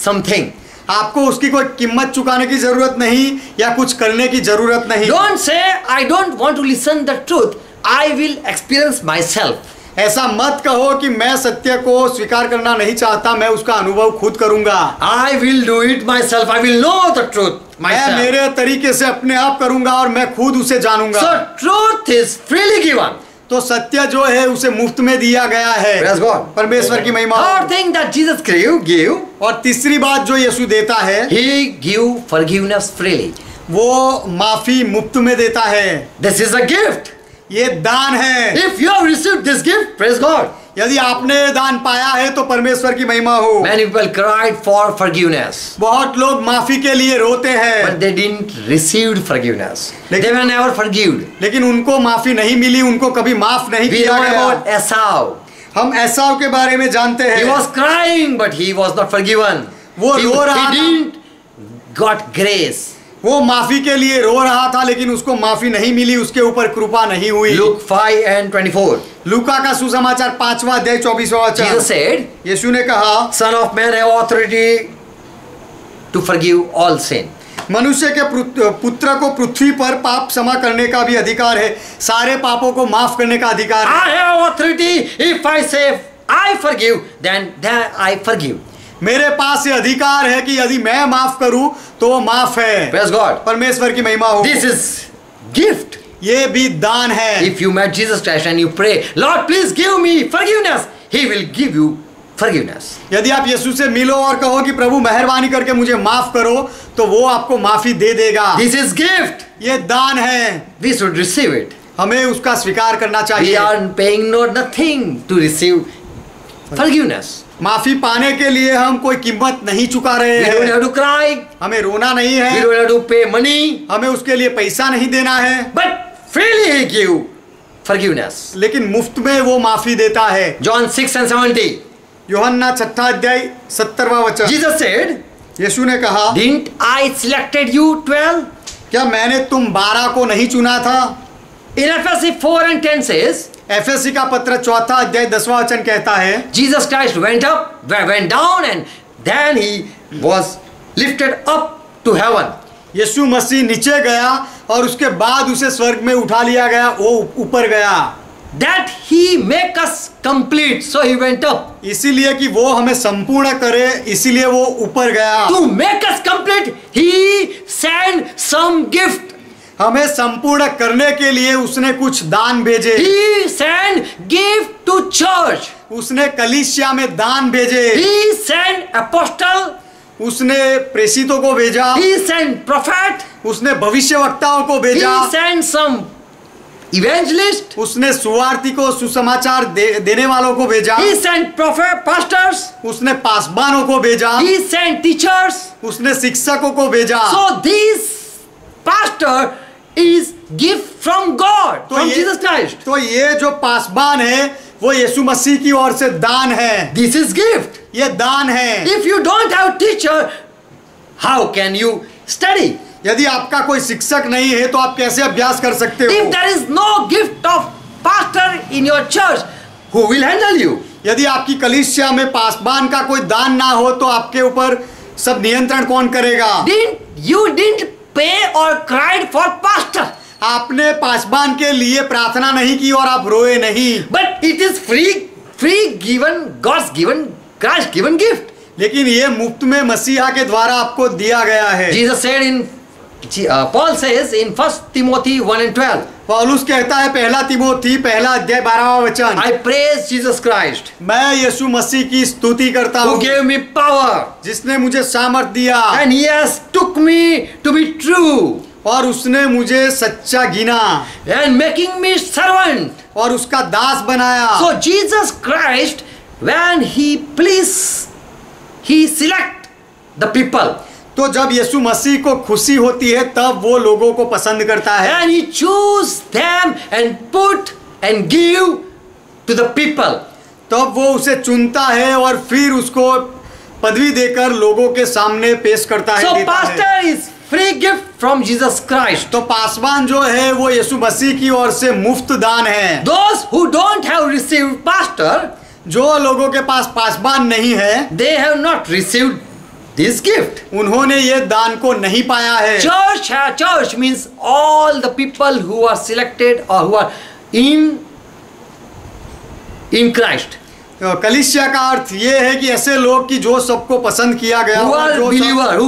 something. आपको उसकी कोई कीमत चुकाने की जरूरत नहीं या कुछ करने की जरूरत नहीं. Don't say I don't want to listen the truth. I will experience myself. ऐसा मत कहो कि मैं सत्य को स्वीकार करना नहीं चाहता, मैं उसका अनुभव खुद करूंगा. I will do it myself. I will know the truth myself. मैं मेरे तरीके से अपने आप करूंगा और मैं खुद उसे जानूंगा. So truth is freely given. तो सत्य जो है उसे मुफ्त में दिया गया है. परमेश्वर की महिमा. Third thing that Jesus give. और तीसरी बात जो यीशु देता है. He give forgiveness freely. वो माफी मुफ्त में देता है. This is a gift. ये दान है. If you have received this gift, praise God. यदि आपने दान पाया है तो परमेश्वर की महिमा हो. Many people cried for forgiveness. बहुत लोग माफी के लिए रोते हैं. But they didn't receive forgiveness. They were never forgiven. लेकिन उनको माफी नहीं मिली, उनको कभी माफ नहीं किया गया. We know about Esau. हम एसाव के बारे में जानते हैं. He was crying, but he was not forgiven. वो रो रहा था. He didn't got grace. वो माफी के लिए रो रहा था लेकिन उसको माफी नहीं मिली, उसके ऊपर कृपा नहीं हुई. Luke 5:24. लूका का सुसमाचार 5वां अध्याय 24वां वचन. Jesus said. यीशु ने कहा. Son of man have authority to forgive all sin. मनुष्य के पुत्र को पृथ्वी पर पाप क्षमा करने का भी अधिकार है, सारे पापों को माफ करने का अधिकार है. I have authority if I say I forgive, then I forgive. मेरे पास ये अधिकार है कि यदि मैं माफ करूं तो वो माफ है. Praise God. परमेश्वर की महिमा हो. This is gift. ये भी दान है. If you met Jesus Christ and you pray, Lord, please give me forgiveness, He will give you forgiveness. यदि आप यीशु से मिलो और कहो कि प्रभु मेहरबानी करके मुझे माफ करो, तो वो आपको माफी दे देगा. This is gift. ये दान है. We should receive it. हमें उसका स्वीकार करना चाहिए. We are paying nothing to receive forgiveness. माफी पाने के लिए हम कोई कीमत नहीं चुका रहे हैं. We don't have to cry. हमें रोना नहीं है. We don't have to pay money. हमें उसके लिए पैसा नहीं देना है. But freely He give forgiveness. लेकिन मुफ्त में वो माफी देता है. John 6:70. यूहन्ना 6:70. Jesus said. यीशु ने कहा. Didn't I selected you 12? क्या मैंने तुम 12 को नहीं चुना था? In Ephesians 4:10 says. एफएससी का पत्र 4 अध्याय 10 वचन कहता है. Jesus Christ went up, went down, and then he was lifted up to heaven. यीशु मसीह नीचे गया और उसके बाद उसे स्वर्ग में उठा लिया गया, वो ऊपर गया. That he make us complete, so he went up. इसीलिए कि वो हमें संपूर्ण करे, इसीलिए वो ऊपर गया. To make us complete, he sent some gift. हमें संपूर्ण करने के लिए उसने कुछ दान भेजे. He sent gift to church. उसने कलीसिया में दान भेजे. He sent apostle. उसने प्रेषितों को भेजा. He sent prophet. उसने भविष्यवक्ताओं को भेजा. He sent some evangelist. उसने सुवार्थी को सुसमाचार देने वालों को भेजा. He sent prophet pastors. उसने पासवानों को भेजा. He sent teachers. उसने शिक्षकों को भेजा. So these pastor is gift from God, from Jesus Christ. तो ये जो पासवान है वो यीशु मसीह की ओर से दान है. This is gift. ये दान है. If you don't have teacher, how can you study? यदि आपका कोई शिक्षक नहीं है तो आप कैसे अभ्यास कर सकते हो? If there is no gift of pastor in your church, who will handle you? यदि आपकी कलीसिया में पासवान का कोई दान ना हो तो आपके ऊपर सब नियंत्रण कौन करेगा? You didn't pay or cried for pastor. आपने पासवान के लिए प्रार्थना नहीं की और आप रोए नहीं. But it is free given, God's given, Christ given gift. लेकिन ये मुफ्त में मसीहा के द्वारा आपको दिया गया है. Jesus said in Paul says in 1 Timothy 1:12. पौलुस कहता है 1 तिमोथी 1 अध्याय 12वां वचन. I praise Jesus Christ. मैं यीशु मसीह की स्तुति करता हूँ. Who gave me power. जिसने मुझे सामर्थ दिया. And he has took me to be true. और उसने मुझे सच्चा गिना. And making me servant. और उसका दास बनाया. So Jesus Christ, when he please, he select the people. तो जब यीशु मसीह को खुशी होती है तब वो लोगों को पसंद करता है. And he choose them and put and give to the people. तब वो उसे चुनता है और फिर उसको पदवी देकर लोगों के सामने पेश करता है. So pastor is free gift from Jesus Christ. तो पासवान जो है वो यीशु मसीह की ओर से मुफ्त दान है. Those who don't have received pastor, जो लोगों के पास पासवान नहीं है, they have not received this gift. उन्होंने ये दान को नहीं पाया है. Church है. Church means all the people who are selected or who are in Christ. कलीसिया का अर्थ ये है कि ऐसे लोग कि जो सबको पसंद किया गया हो, जो believer, who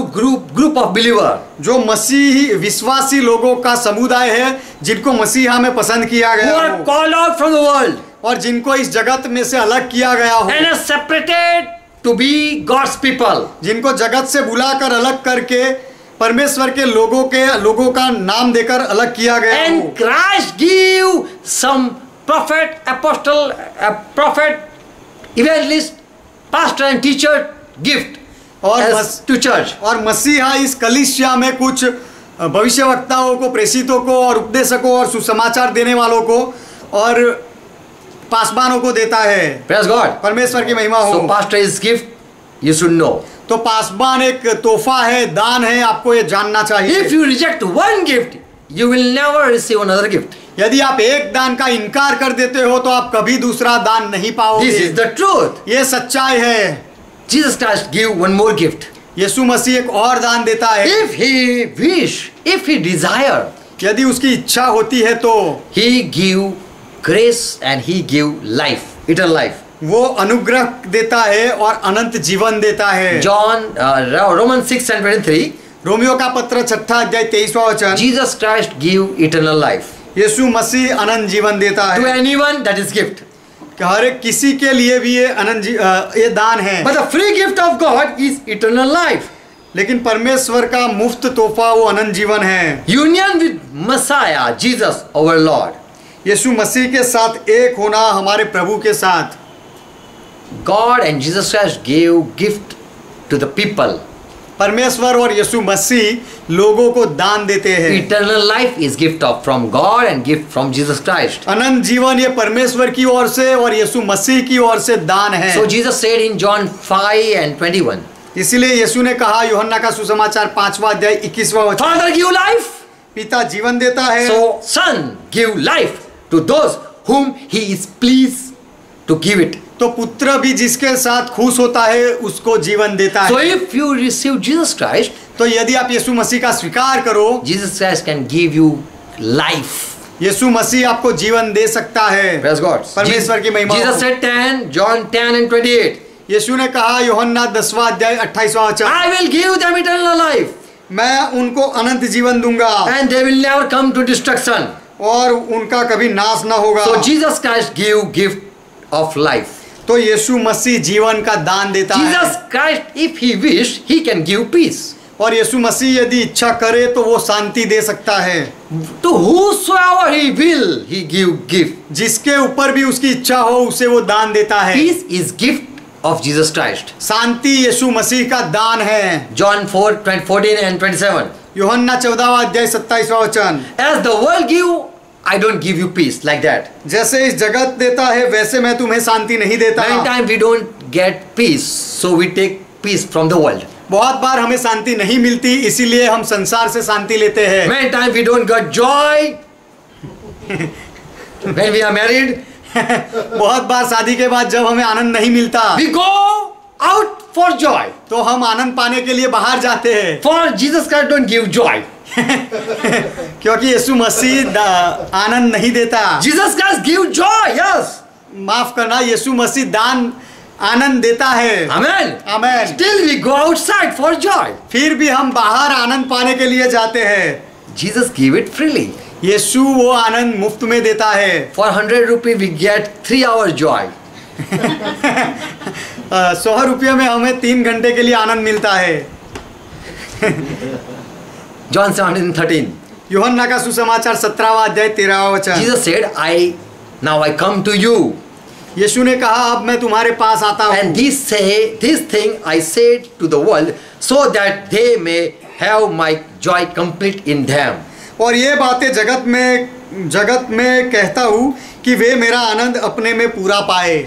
group of believer, जो मसीही विश्वासी लोगों का समुदाय है जिनको मसीहा में पसंद किया गया हो, who are called out from the world, और जिनको इस जगत में से अलग किया गया हो, and separated to be God's people, जिनको जगत से बुलाकर अलग करके परमेश्वर के लोगों का नाम देकर अलग किया गया. And Christ give some prophet, apostle, prophet, evangelist, pastor and teacher gift to church. और मसीहा इस कलीसिया में कुछ भविष्यवक्ताओं को, प्रेषितों को और उपदेशकों और सुसमाचार देने वालों को और पासवानों को देता है. Praise God. परमेश्वर की महिमा हो. So pastor is gift. You should know. तो पासवान एक तोहफा है, दान है, आपको ये जानना चाहिए. If you reject one gift, you will never receive another gift. यदि आप एक दान का इनकार कर देते हो तो आप कभी दूसरा दान नहीं पाओगे. This is the truth. ये सच्चाई है. Jesus Christ give one more gift. यीशु मसीह एक और दान देता है. If he wish, if he desire, यदि उसकी इच्छा होती है तो, he give grace and he give life, eternal life. वो अनुग्रह देता है और अनंत जीवन देता है। जॉन रोमन 6:23 रोमियो का पत्र 6 अध्याय 23वां वचन Jesus Christ give eternal life यीशु मसीह अनंत जीवन देता है। To anyone that is gift हर किसी के लिए भी ये अनंत ये दान है। But the free gift of God is eternal life लेकिन परमेश्वर का मुफ्त तोहफा वो अनंत जीवन है। Union with Messiah Jesus our Lord यीशु मसीह के साथ एक होना हमारे प्रभु के साथ। God and Jesus Christ give gift to the people परमेश्वर और यीशु मसीह लोगों को दान देते हैं। Eternal life is gift of from God and gift from Jesus Christ अनंत जीवन ये परमेश्वर की ओर से और यीशु मसीह की ओर से दान है। So Jesus said in John 5:21 इसीलिए यीशु ने कहा यूहन्ना का सुसमाचार 5वां अध्याय 21वां वचन फादर गिव लाइफ पिता जीवन देता है। So son give life to those whom he is please to give it तो पुत्र भी जिसके साथ खुश होता है उसको जीवन देता है। So if you receive Jesus Christ तो यदि आप यीशु मसीह का स्वीकार करो Jesus Christ can give you life यीशु मसीह आपको जीवन दे सकता है। प्रेज गॉड परमेश्वर की महिमा। जीसस सेड 10 जॉन 10:28 यीशु ने कहा यूहन्ना 10वां अध्याय 28वां वचन I will give them eternal life मैं उनको अनंत जीवन दूंगा and they will never come to destruction और उनका कभी नाश ना होगा। So Jesus Christ give gift of life तो यीशु मसीह जीवन का दान देता है। Jesus Christ if he wish he can give peace और यीशु मसीह यदि इच्छा करे तो वो शांति दे सकता है। तो whosoever he will he give gift जिसके ऊपर भी उसकी इच्छा हो उसे वो दान देता है। Peace is gift of Jesus Christ शांति यीशु मसीह का दान है। John 4:14-27 यूहन्ना 14वां अध्याय 27वां वचन as the world give I don't give you peace like that जैसे इस जगत देता है वैसे मैं तुम्हें शांति नहीं देता। Many times we don't get peace so we take peace from the world बहुत बार हमें शांति नहीं मिलती इसीलिए हम संसार से शांति लेते हैं। Many times we don't get joy when we are married बहुत बार शादी के बाद जब हमें आनंद नहीं मिलता we go out for joy तो हम आनंद पाने के लिए बाहर जाते हैं। For Jesus Christ don't give joy क्योंकि यीशु मसीह आनंद नहीं देता। Jesus Christ give joy yes माफ करना यीशु मसीह दान आनंद देता है। Amen Amen still we go outside for joy फिर भी हम बाहर आनंद पाने के लिए जाते हैं। Jesus give it freely यीशु वो आनंद मुफ्त में देता है। फॉर 100 रुपये वी गेट 3 आवर जॉय 100 रुपये में हमें 3 घंटे के लिए आनंद मिलता है। जॉन 17:13 यूहन्ना का सुसमाचार 17वां अध्याय 13वां वचन Jesus said I now I come to you यीशु ने कहा अब मैं तुम्हारे पास आता हूँ। And this thing I said to the world so that they may have my joy complete in them और ये बातें जगत में कहता हूँ कि वे मेरा आनंद अपने में पूरा पाए।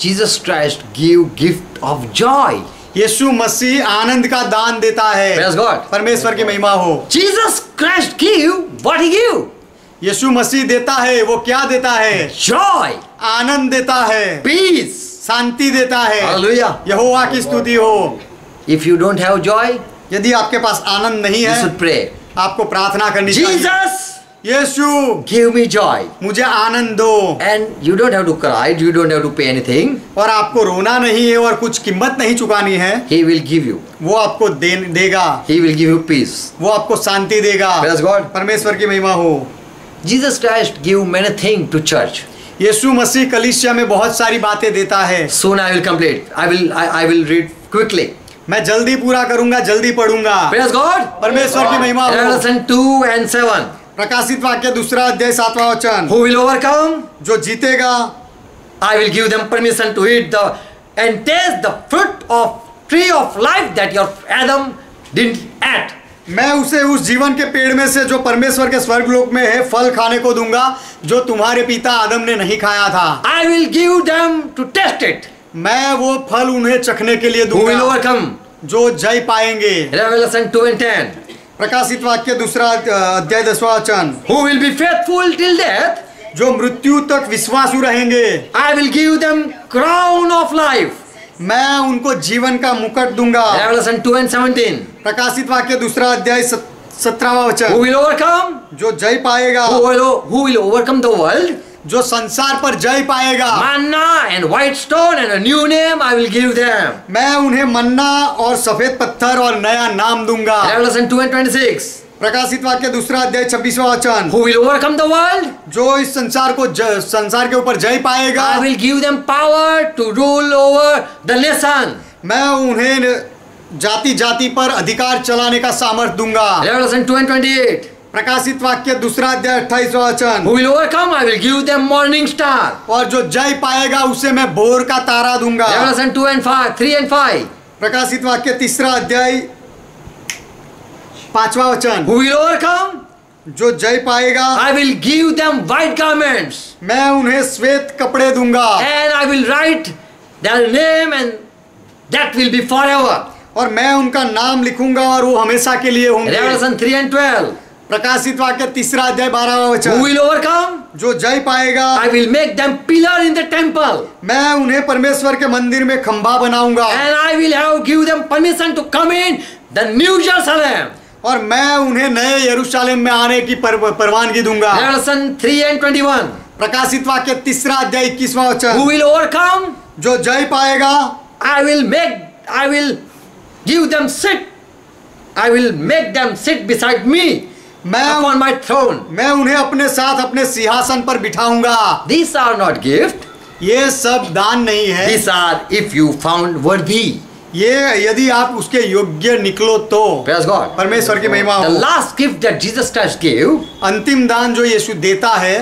Jesus Christ give gift of joy यीशु मसीह आनंद का दान देता है। प्रेज गॉड परमेश्वर की महिमा हो। Jesus Christ give what he give Yeshu Masih देता है वो क्या देता है जॉय आनंद देता है पीस शांति देता है। हालेलुया यहोवा की स्तुति हो। If you don't have joy यदि आपके पास आनंद नहीं है आपको प्रार्थना करनी चाहिए यीशु गिव मी जॉय मुझे आनंद दो। And you don't have to cry you don't have to pay anything और आपको रोना नहीं है और कुछ कीमत नहीं चुकानी है। ही विल गिव यू वो आपको देगा। He will give you peace वो आपको शांति देगा। प्रेज गॉड परमेश्वर की महिमा हो। Jesus Christ give many thing to church Yeshu Masih कलीसिया में बहुत सारी बातें देता है। Soon I will complete I will read quickly मैं जल्दी पूरा करूंगा जल्दी पढ़ूंगा। प्रेज गॉड परमेश्वर की महिमा हो। रेवलेशन 2:7 प्रकाशित वाक्य 2 अध्याय 7वां वचन हु विल ओवरकम जो जीतेगा I will give them permission to eat the end taste the fruit of tree of life that your Adam didn't ate मैं उसे उस जीवन के पेड़ में से जो परमेश्वर के स्वर्गलोक में है फल खाने को दूंगा जो तुम्हारे पिता आदम ने नहीं खाया था। I will give them to taste it मैं वो फल उन्हें चखने के लिए दूंगा। Who will overcome? जो जय पाएंगे। Revelation 2:10 प्रकाशित वाक्य 2 अध्याय 10वां वचन Who will be faithful till death? जो मृत्यु तक विश्वासु रहेंगे। I will give them crown of life. मैं उनको जीवन का मुकुट दूंगा। Revelation 2:17 प्रकाशित वाक्य 2 अध्याय 17वां वचन Who will overcome? जो जय पाएगा। Who will overcome the world? जो संसार पर जय पाएगा। Manna and white stone and a new name I will give them. मैं उन्हें मन्ना और सफेद पत्थर और नया नाम दूंगा। रेवलेशन 2:26 प्रकाशित वाक्य दूसरा अध्याय 26वां वचन। Who will overcome the world? जो इस संसार को संसार के ऊपर जय पाएगा। I will give them power to rule over the nation. मैं उन्हें जाति जाति पर अधिकार चलाने का सामर्थ्य दूंगा। रेवलेशन 2:28 प्रकाशित वाक्य दूसरा अध्याय 28वां वचन। Who will overcome? I will give them morning star. और जो जय पाएगा उसे मैं भोर का तारा दूंगा। Revelation 2:5, 3 and 5 प्रकाशित वाक्य तीसरा अध्याय 5वां वचन। Who will overcome? जो जय पाएगा। I will give them white garments. मैं उन्हें श्वेत कपड़े दूंगा। And I will write their name and that will be forever. और मैं उनका नाम लिखूंगा और वो हमेशा के लिए होंगे। Revelation 3 and 12 प्रकाशित वाक्य तीसरा अध्याय 12वां वचन। Who will overcome? जो जय पाएगा। I will make them pillar in the temple. मैं उन्हें परमेश्वर के मंदिर में खंभा बनाऊंगा। And I will give them permission to come in the new Jerusalem. और मैं उन्हें नए यरूशलेम में आने की परवानगी दूंगा। Revelation 3 and 21 प्रकाशित वाक्य तीसरा अध्याय 21वां वचन। Who will overcome? जो जय पाएगा। I will make them sit beside me. मैं उन्हें अपने साथ अपने सिंहासन पर बिठाऊंगा। These are not gift. ये सब दान नहीं है। These are if you found worthy. ये यदि आप उसके योग्य निकलो तो। Praise God. परमेश्वर की महिमा हो। The last gift that Jesus Christ gave. अंतिम दान जो यीशु देता है।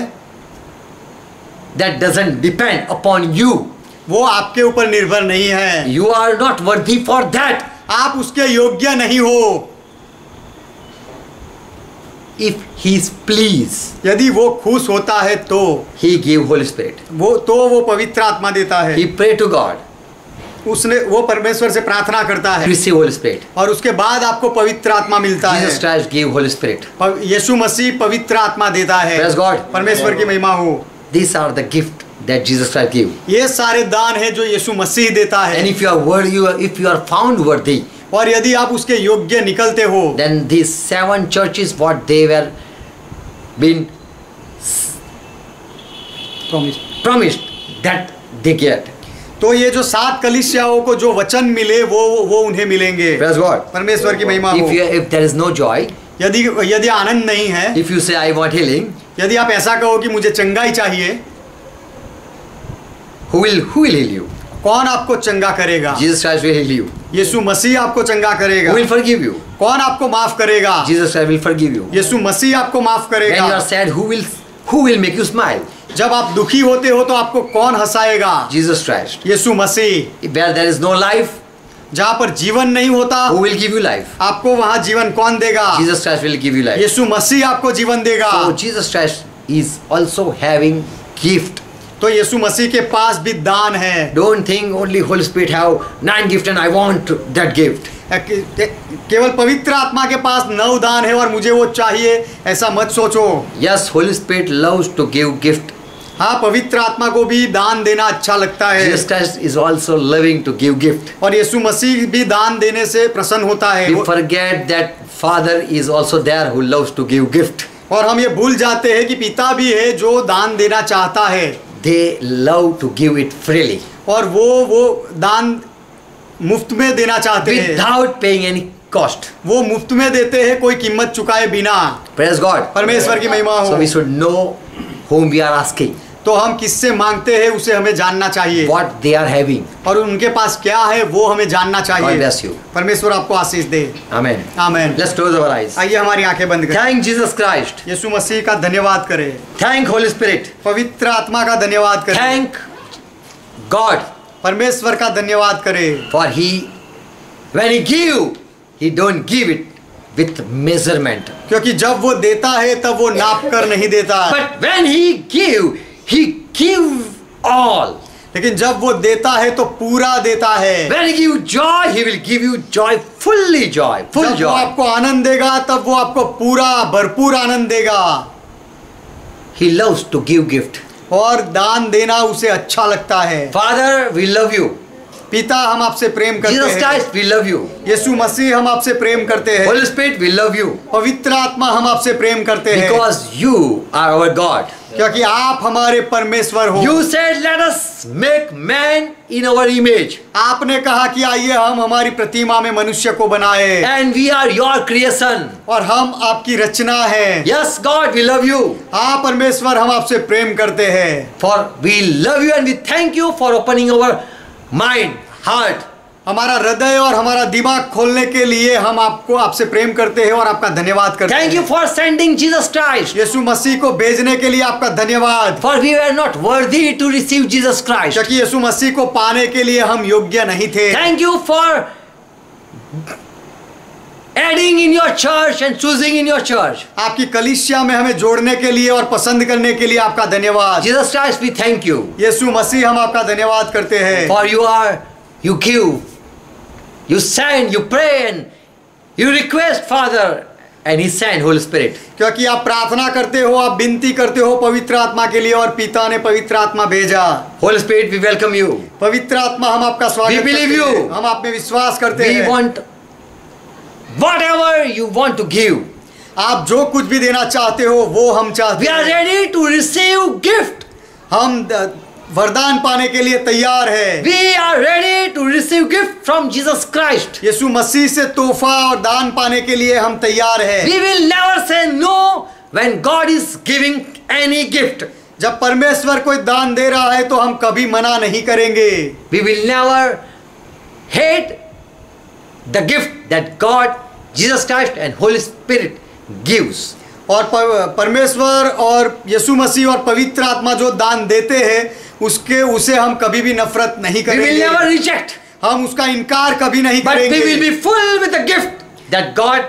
That doesn't depend upon you. वो आपके ऊपर निर्भर नहीं है। You are not worthy for that. आप उसके योग्य नहीं हो। If he is pleased, यदि वो खुश होता है तो he gave Holy Spirit. वो पवित्र आत्मा देता है। He pray to God. उसने वो परमेश्वर से प्रार्थना करता है। Receive Holy Spirit. और उसके बाद आपको पवित्र आत्मा मिलता है। Jesus Christ gave Holy Spirit. यीशु मसीह पवित्र आत्मा देता है। Praise God. परमेश्वर की महिमा हो। These are the gift that Jesus Christ gave. ये सारे दान है जो यीशु मसीह देता है। And if you are found worthy. और यदि आप उसके योग्य निकलते हो, then these 7 churches what they were been promised that they get. तो ये जो 7 कलीसियाओं को जो वचन मिले वो उन्हें मिलेंगे। Praise God. परमेश्वर की महिमा हो। If there is no joy, यदि आनंद नहीं है, if you say I want healing, यदि आप ऐसा कहो कि मुझे चंगाई चाहिए, who will heal you? कौन आपको चंगा करेगा? Jesus Christ will heal you. यीशु मसीह आपको चंगा करेगा। Who will forgive you? कौन आपको माफ करेगा? Jesus Christ will forgive you. यीशु मसीह आपको माफ करेगा। When you are sad, who will make you smile? जब आप दुखी होते हो तो आपको कौन हंसाएगा? Jesus Christ. Yeshu Masih. Where there is no life, जहाँ पर जीवन नहीं होता, who will give you life? आपको वहाँ जीवन कौन देगा? Jesus Christ will give you life. यीशु मसीह आपको जीवन देगा। So Jesus Christ is also having gift. तो यीशु मसीह के पास भी दान है। Don't think only Holy Spirit have 9 gift and I want that gift. केवल पवित्र आत्मा के पास 9 दान है और मुझे वो चाहिए ऐसा मत सोचो। Yes, Holy Spirit loves to give gift. हाँ, पवित्र आत्मा को भी दान देना अच्छा लगता है। Jesus Christ is also loving to give gift. और यीशु मसीह भी दान देने से प्रसन्न होता है। We forget that Father is also there who loves to give gift. और हम ये भूल जाते हैं कि पिता भी है जो दान देना चाहता है। They love to give it freely. और वो दान मुफ्त में देना चाहते हैं। Without paying any cost. वो मुफ्त में देते हैं कोई कीमत चुकाए बिना। Praise God. परमेश्वर की महिमा हो। So we should know whom we are asking. तो हम किससे मांगते हैं उसे हमें जानना चाहिए। What they are having. और उनके पास क्या है वो हमें जानना चाहिए। God bless you. परमेश्वर आपको आशीष दे। Amen. Amen. Let's close our eyes. आइए हमारी आंखें बंद करें। Thank Jesus Christ. यीशु मसीह का धन्यवाद करें। Thank Holy Spirit. पवित्र आत्मा का धन्यवाद करें। Thank God. परमेश्वर का धन्यवाद करें। For He, when He give, He don't give it with measurement. क्योंकि जब वो देता है तब वो नाप कर नहीं देता। But when He give, He give all. लेकिन जब वो देता है तो पूरा देता है। When he give joy, he will give you joy, fully joy, full joy. जब वो आपको आनंद देगा, तब वो आपको पूरा, भरपूर आनंद देगा। He loves to give gift. और दान देना उसे अच्छा लगता है। Father, we love you. पिता हम आपसे प्रेम करते हैं। Jesus Christ, we love you. यीशु मसीह हम आपसे प्रेम करते हैं। Holy Spirit, we love you. पवित्र आत्मा हम आपसे प्रेम करते हैं। Because you are our God. क्योंकि आप हमारे परमेश्वर हो। You said, let us make man in our image. आपने कहा कि आइए हम हमारी प्रतिमा में मनुष्य को बनाए। And we are your creation. और हम आपकी रचना है। Yes, God, we love you. हाँ परमेश्वर हम आपसे प्रेम करते हैं। For we love you and we thank you for opening our mind, heart. हमारा हृदय और हमारा दिमाग खोलने के लिए हम आपको आपसे प्रेम करते हैं और आपका धन्यवाद करते हैं। Thank you for sending Jesus Christ. यीशु मसीह को भेजने के लिए आपका धन्यवाद। For we were not worthy to receive Jesus Christ. क्योंकि यीशु मसीह को पाने के लिए हम योग्य नहीं थे। Thank you for adding in your church and choosing in your church. आपकी कलीसिया में हमें जोड़ने के लिए और पसंद करने के लिए आपका धन्यवाद। Jesus Christ, we thank you. यीशु मसीह हम आपका धन्यवाद करते हैं। For you are, you give. You send, you pray, and you request Father, and He send Holy Spirit. क्योंकि आप प्रार्थना करते हो, आप विनती करते हो पवित्र आत्मा के लिए और पिता ने पवित्र आत्मा भेजा। Holy Spirit, we welcome you. पवित्र आत्मा हम आपका स्वागत करते हैं। We believe you. हम आप में विश्वास करते हैं। We want whatever you want to give. आप जो कुछ भी देना चाहते हो, वो हम चाहते हैं। We are ready to receive gift. हम वरदान पाने के लिए तैयार है। We are ready to receive gift from Jesus Christ. यीशु मसीह से तोहफा और दान पाने के लिए हम तैयार है। We will never say no when God is giving any gift. जब परमेश्वर कोई दान दे रहा है तो हम कभी मना नहीं करेंगे। We will never hate the gift that God, Jesus Christ and Holy Spirit gives. और परमेश्वर और यीशु मसीह और पवित्र आत्मा जो दान देते हैं उसके उसे हम कभी भी नफरत नहीं करेंगे। We will never reject. हम उसका इनकार कभी नहीं करेंगे। But we will be full with the gift that God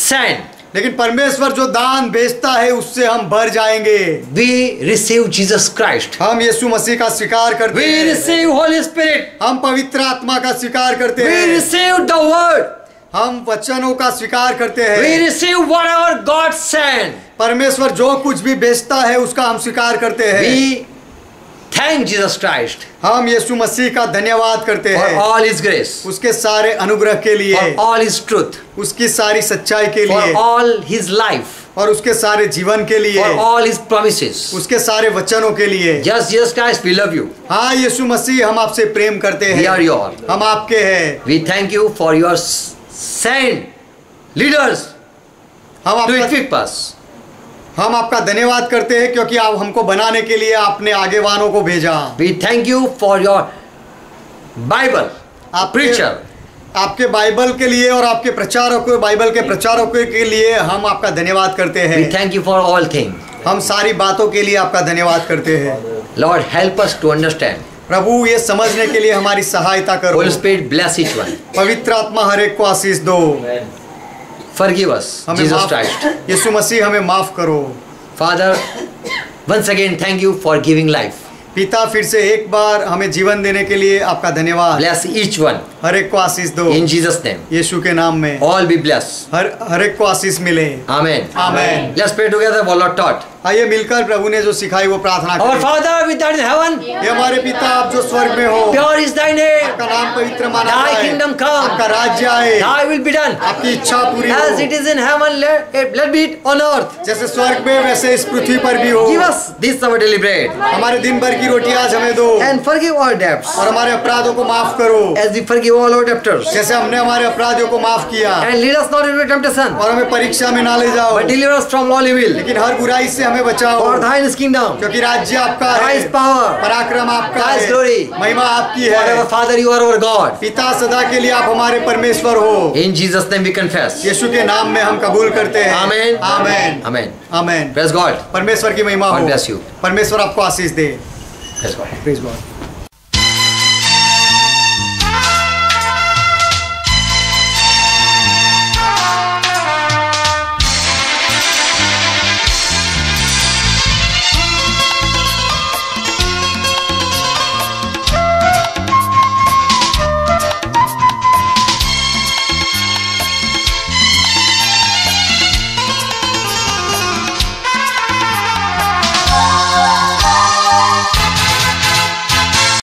sent. लेकिन परमेश्वर जो दान भेजता है उससे हम भर जाएंगे। We receive Jesus Christ. हम यीशु मसीह का स्वीकार करते हैं। We receive Holy Spirit. हम पवित्र आत्मा का स्वीकार करते हैं। We receive the word. हम वचनों का स्वीकार करते हैं। We receive whatever God sent. परमेश्वर जो कुछ भी भेजता है उसका हम स्वीकार करते हैं। We thank Jesus Christ. हम यीशु मसीह का धन्यवाद करते हैं। For all His grace. उसके सारे अनुग्रह के लिए। For all His truth. उसकी सारी सच्चाई के लिए। For all His life. और उसके सारे जीवन के लिए। For all His promises. उसके सारे वचनों के लिए। Yes, Jesus Christ, we love you. हाँ यीशु मसीह हम आपसे प्रेम करते हैं। We are your. हम आपके हैं। We thank you for your send leaders to equip us. हम आपका धन्यवाद करते हैं क्योंकि आप हमको बनाने के लिए आपने आगेवानों को भेजा। We thank you for your Bible, preacher. आपके बाइबल के लिए और आपके प्रचारकों बाइबल के प्रचारकों के लिए हम आपका धन्यवाद करते हैं। We thank you for all things. हम सारी बातों के लिए आपका धन्यवाद करते हैं। Lord, help us to understand. प्रभु ये समझने के लिए हमारी सहायता करो। Holy Spirit bless each one. पवित्र आत्मा हर एक को आशीष दो। Forgive us, Jesus Christ. यीशु मसीह हमें माफ करो। Father, once again thank you for giving life. पिता फिर से एक बार हमें जीवन देने के लिए आपका धन्यवाद। Bless each one. हर एक को आशीष दो। In Jesus name. यीशु के नाम में। All be blessed. हर एक को आशीष मिले। Amen. Amen. Let's pray together for Lord taught. आइए मिलकर प्रभु ने जो सिखाई वो प्रार्थना करें। Our Father which art in heaven. ये हमारे पिता आप जो स्वर्ग में हो। Pure is thy name. आपका नाम पवित्र माना जाए। Thy kingdom come. आपका राज्य आए। Thy will be done. आपकी इच्छा पूरी हो। As it is in heaven, let be it on earth. जैसे स्वर्ग में वैसे इस पृथ्वी पर भी हो। Give us this our daily bread. हमारे दिन भर की रोटी आज हमें दो। And forgive our debts. और हमारे अपराधों को माफ करो। As we forgive all our debtors. जैसे हमने हमारे अपराधियों को माफ किया। And lead us not into temptation. और हमें परीक्षा में ना ले जाओ। But deliver us from all evil. लेकिन हर बुराई से हमें बचाओ। For thine is kingdom. क्योंकि राज्य आपका है। Thine is power. पराक्रम आपका है। Thine is glory. महिमा आपकी है। Forever Father, you are our God. पिता सदा के लिए आप हमारे परमेश्वर हो। In Jesus name we confess. यीशु के नाम में हम कबूल करते हैं। Amen. Amen. Amen. Amen. Praise God. परमेश्वर की महिमा हो। God bless you. परमेश्वर आपको आशीष दे। Praise God. Praise God.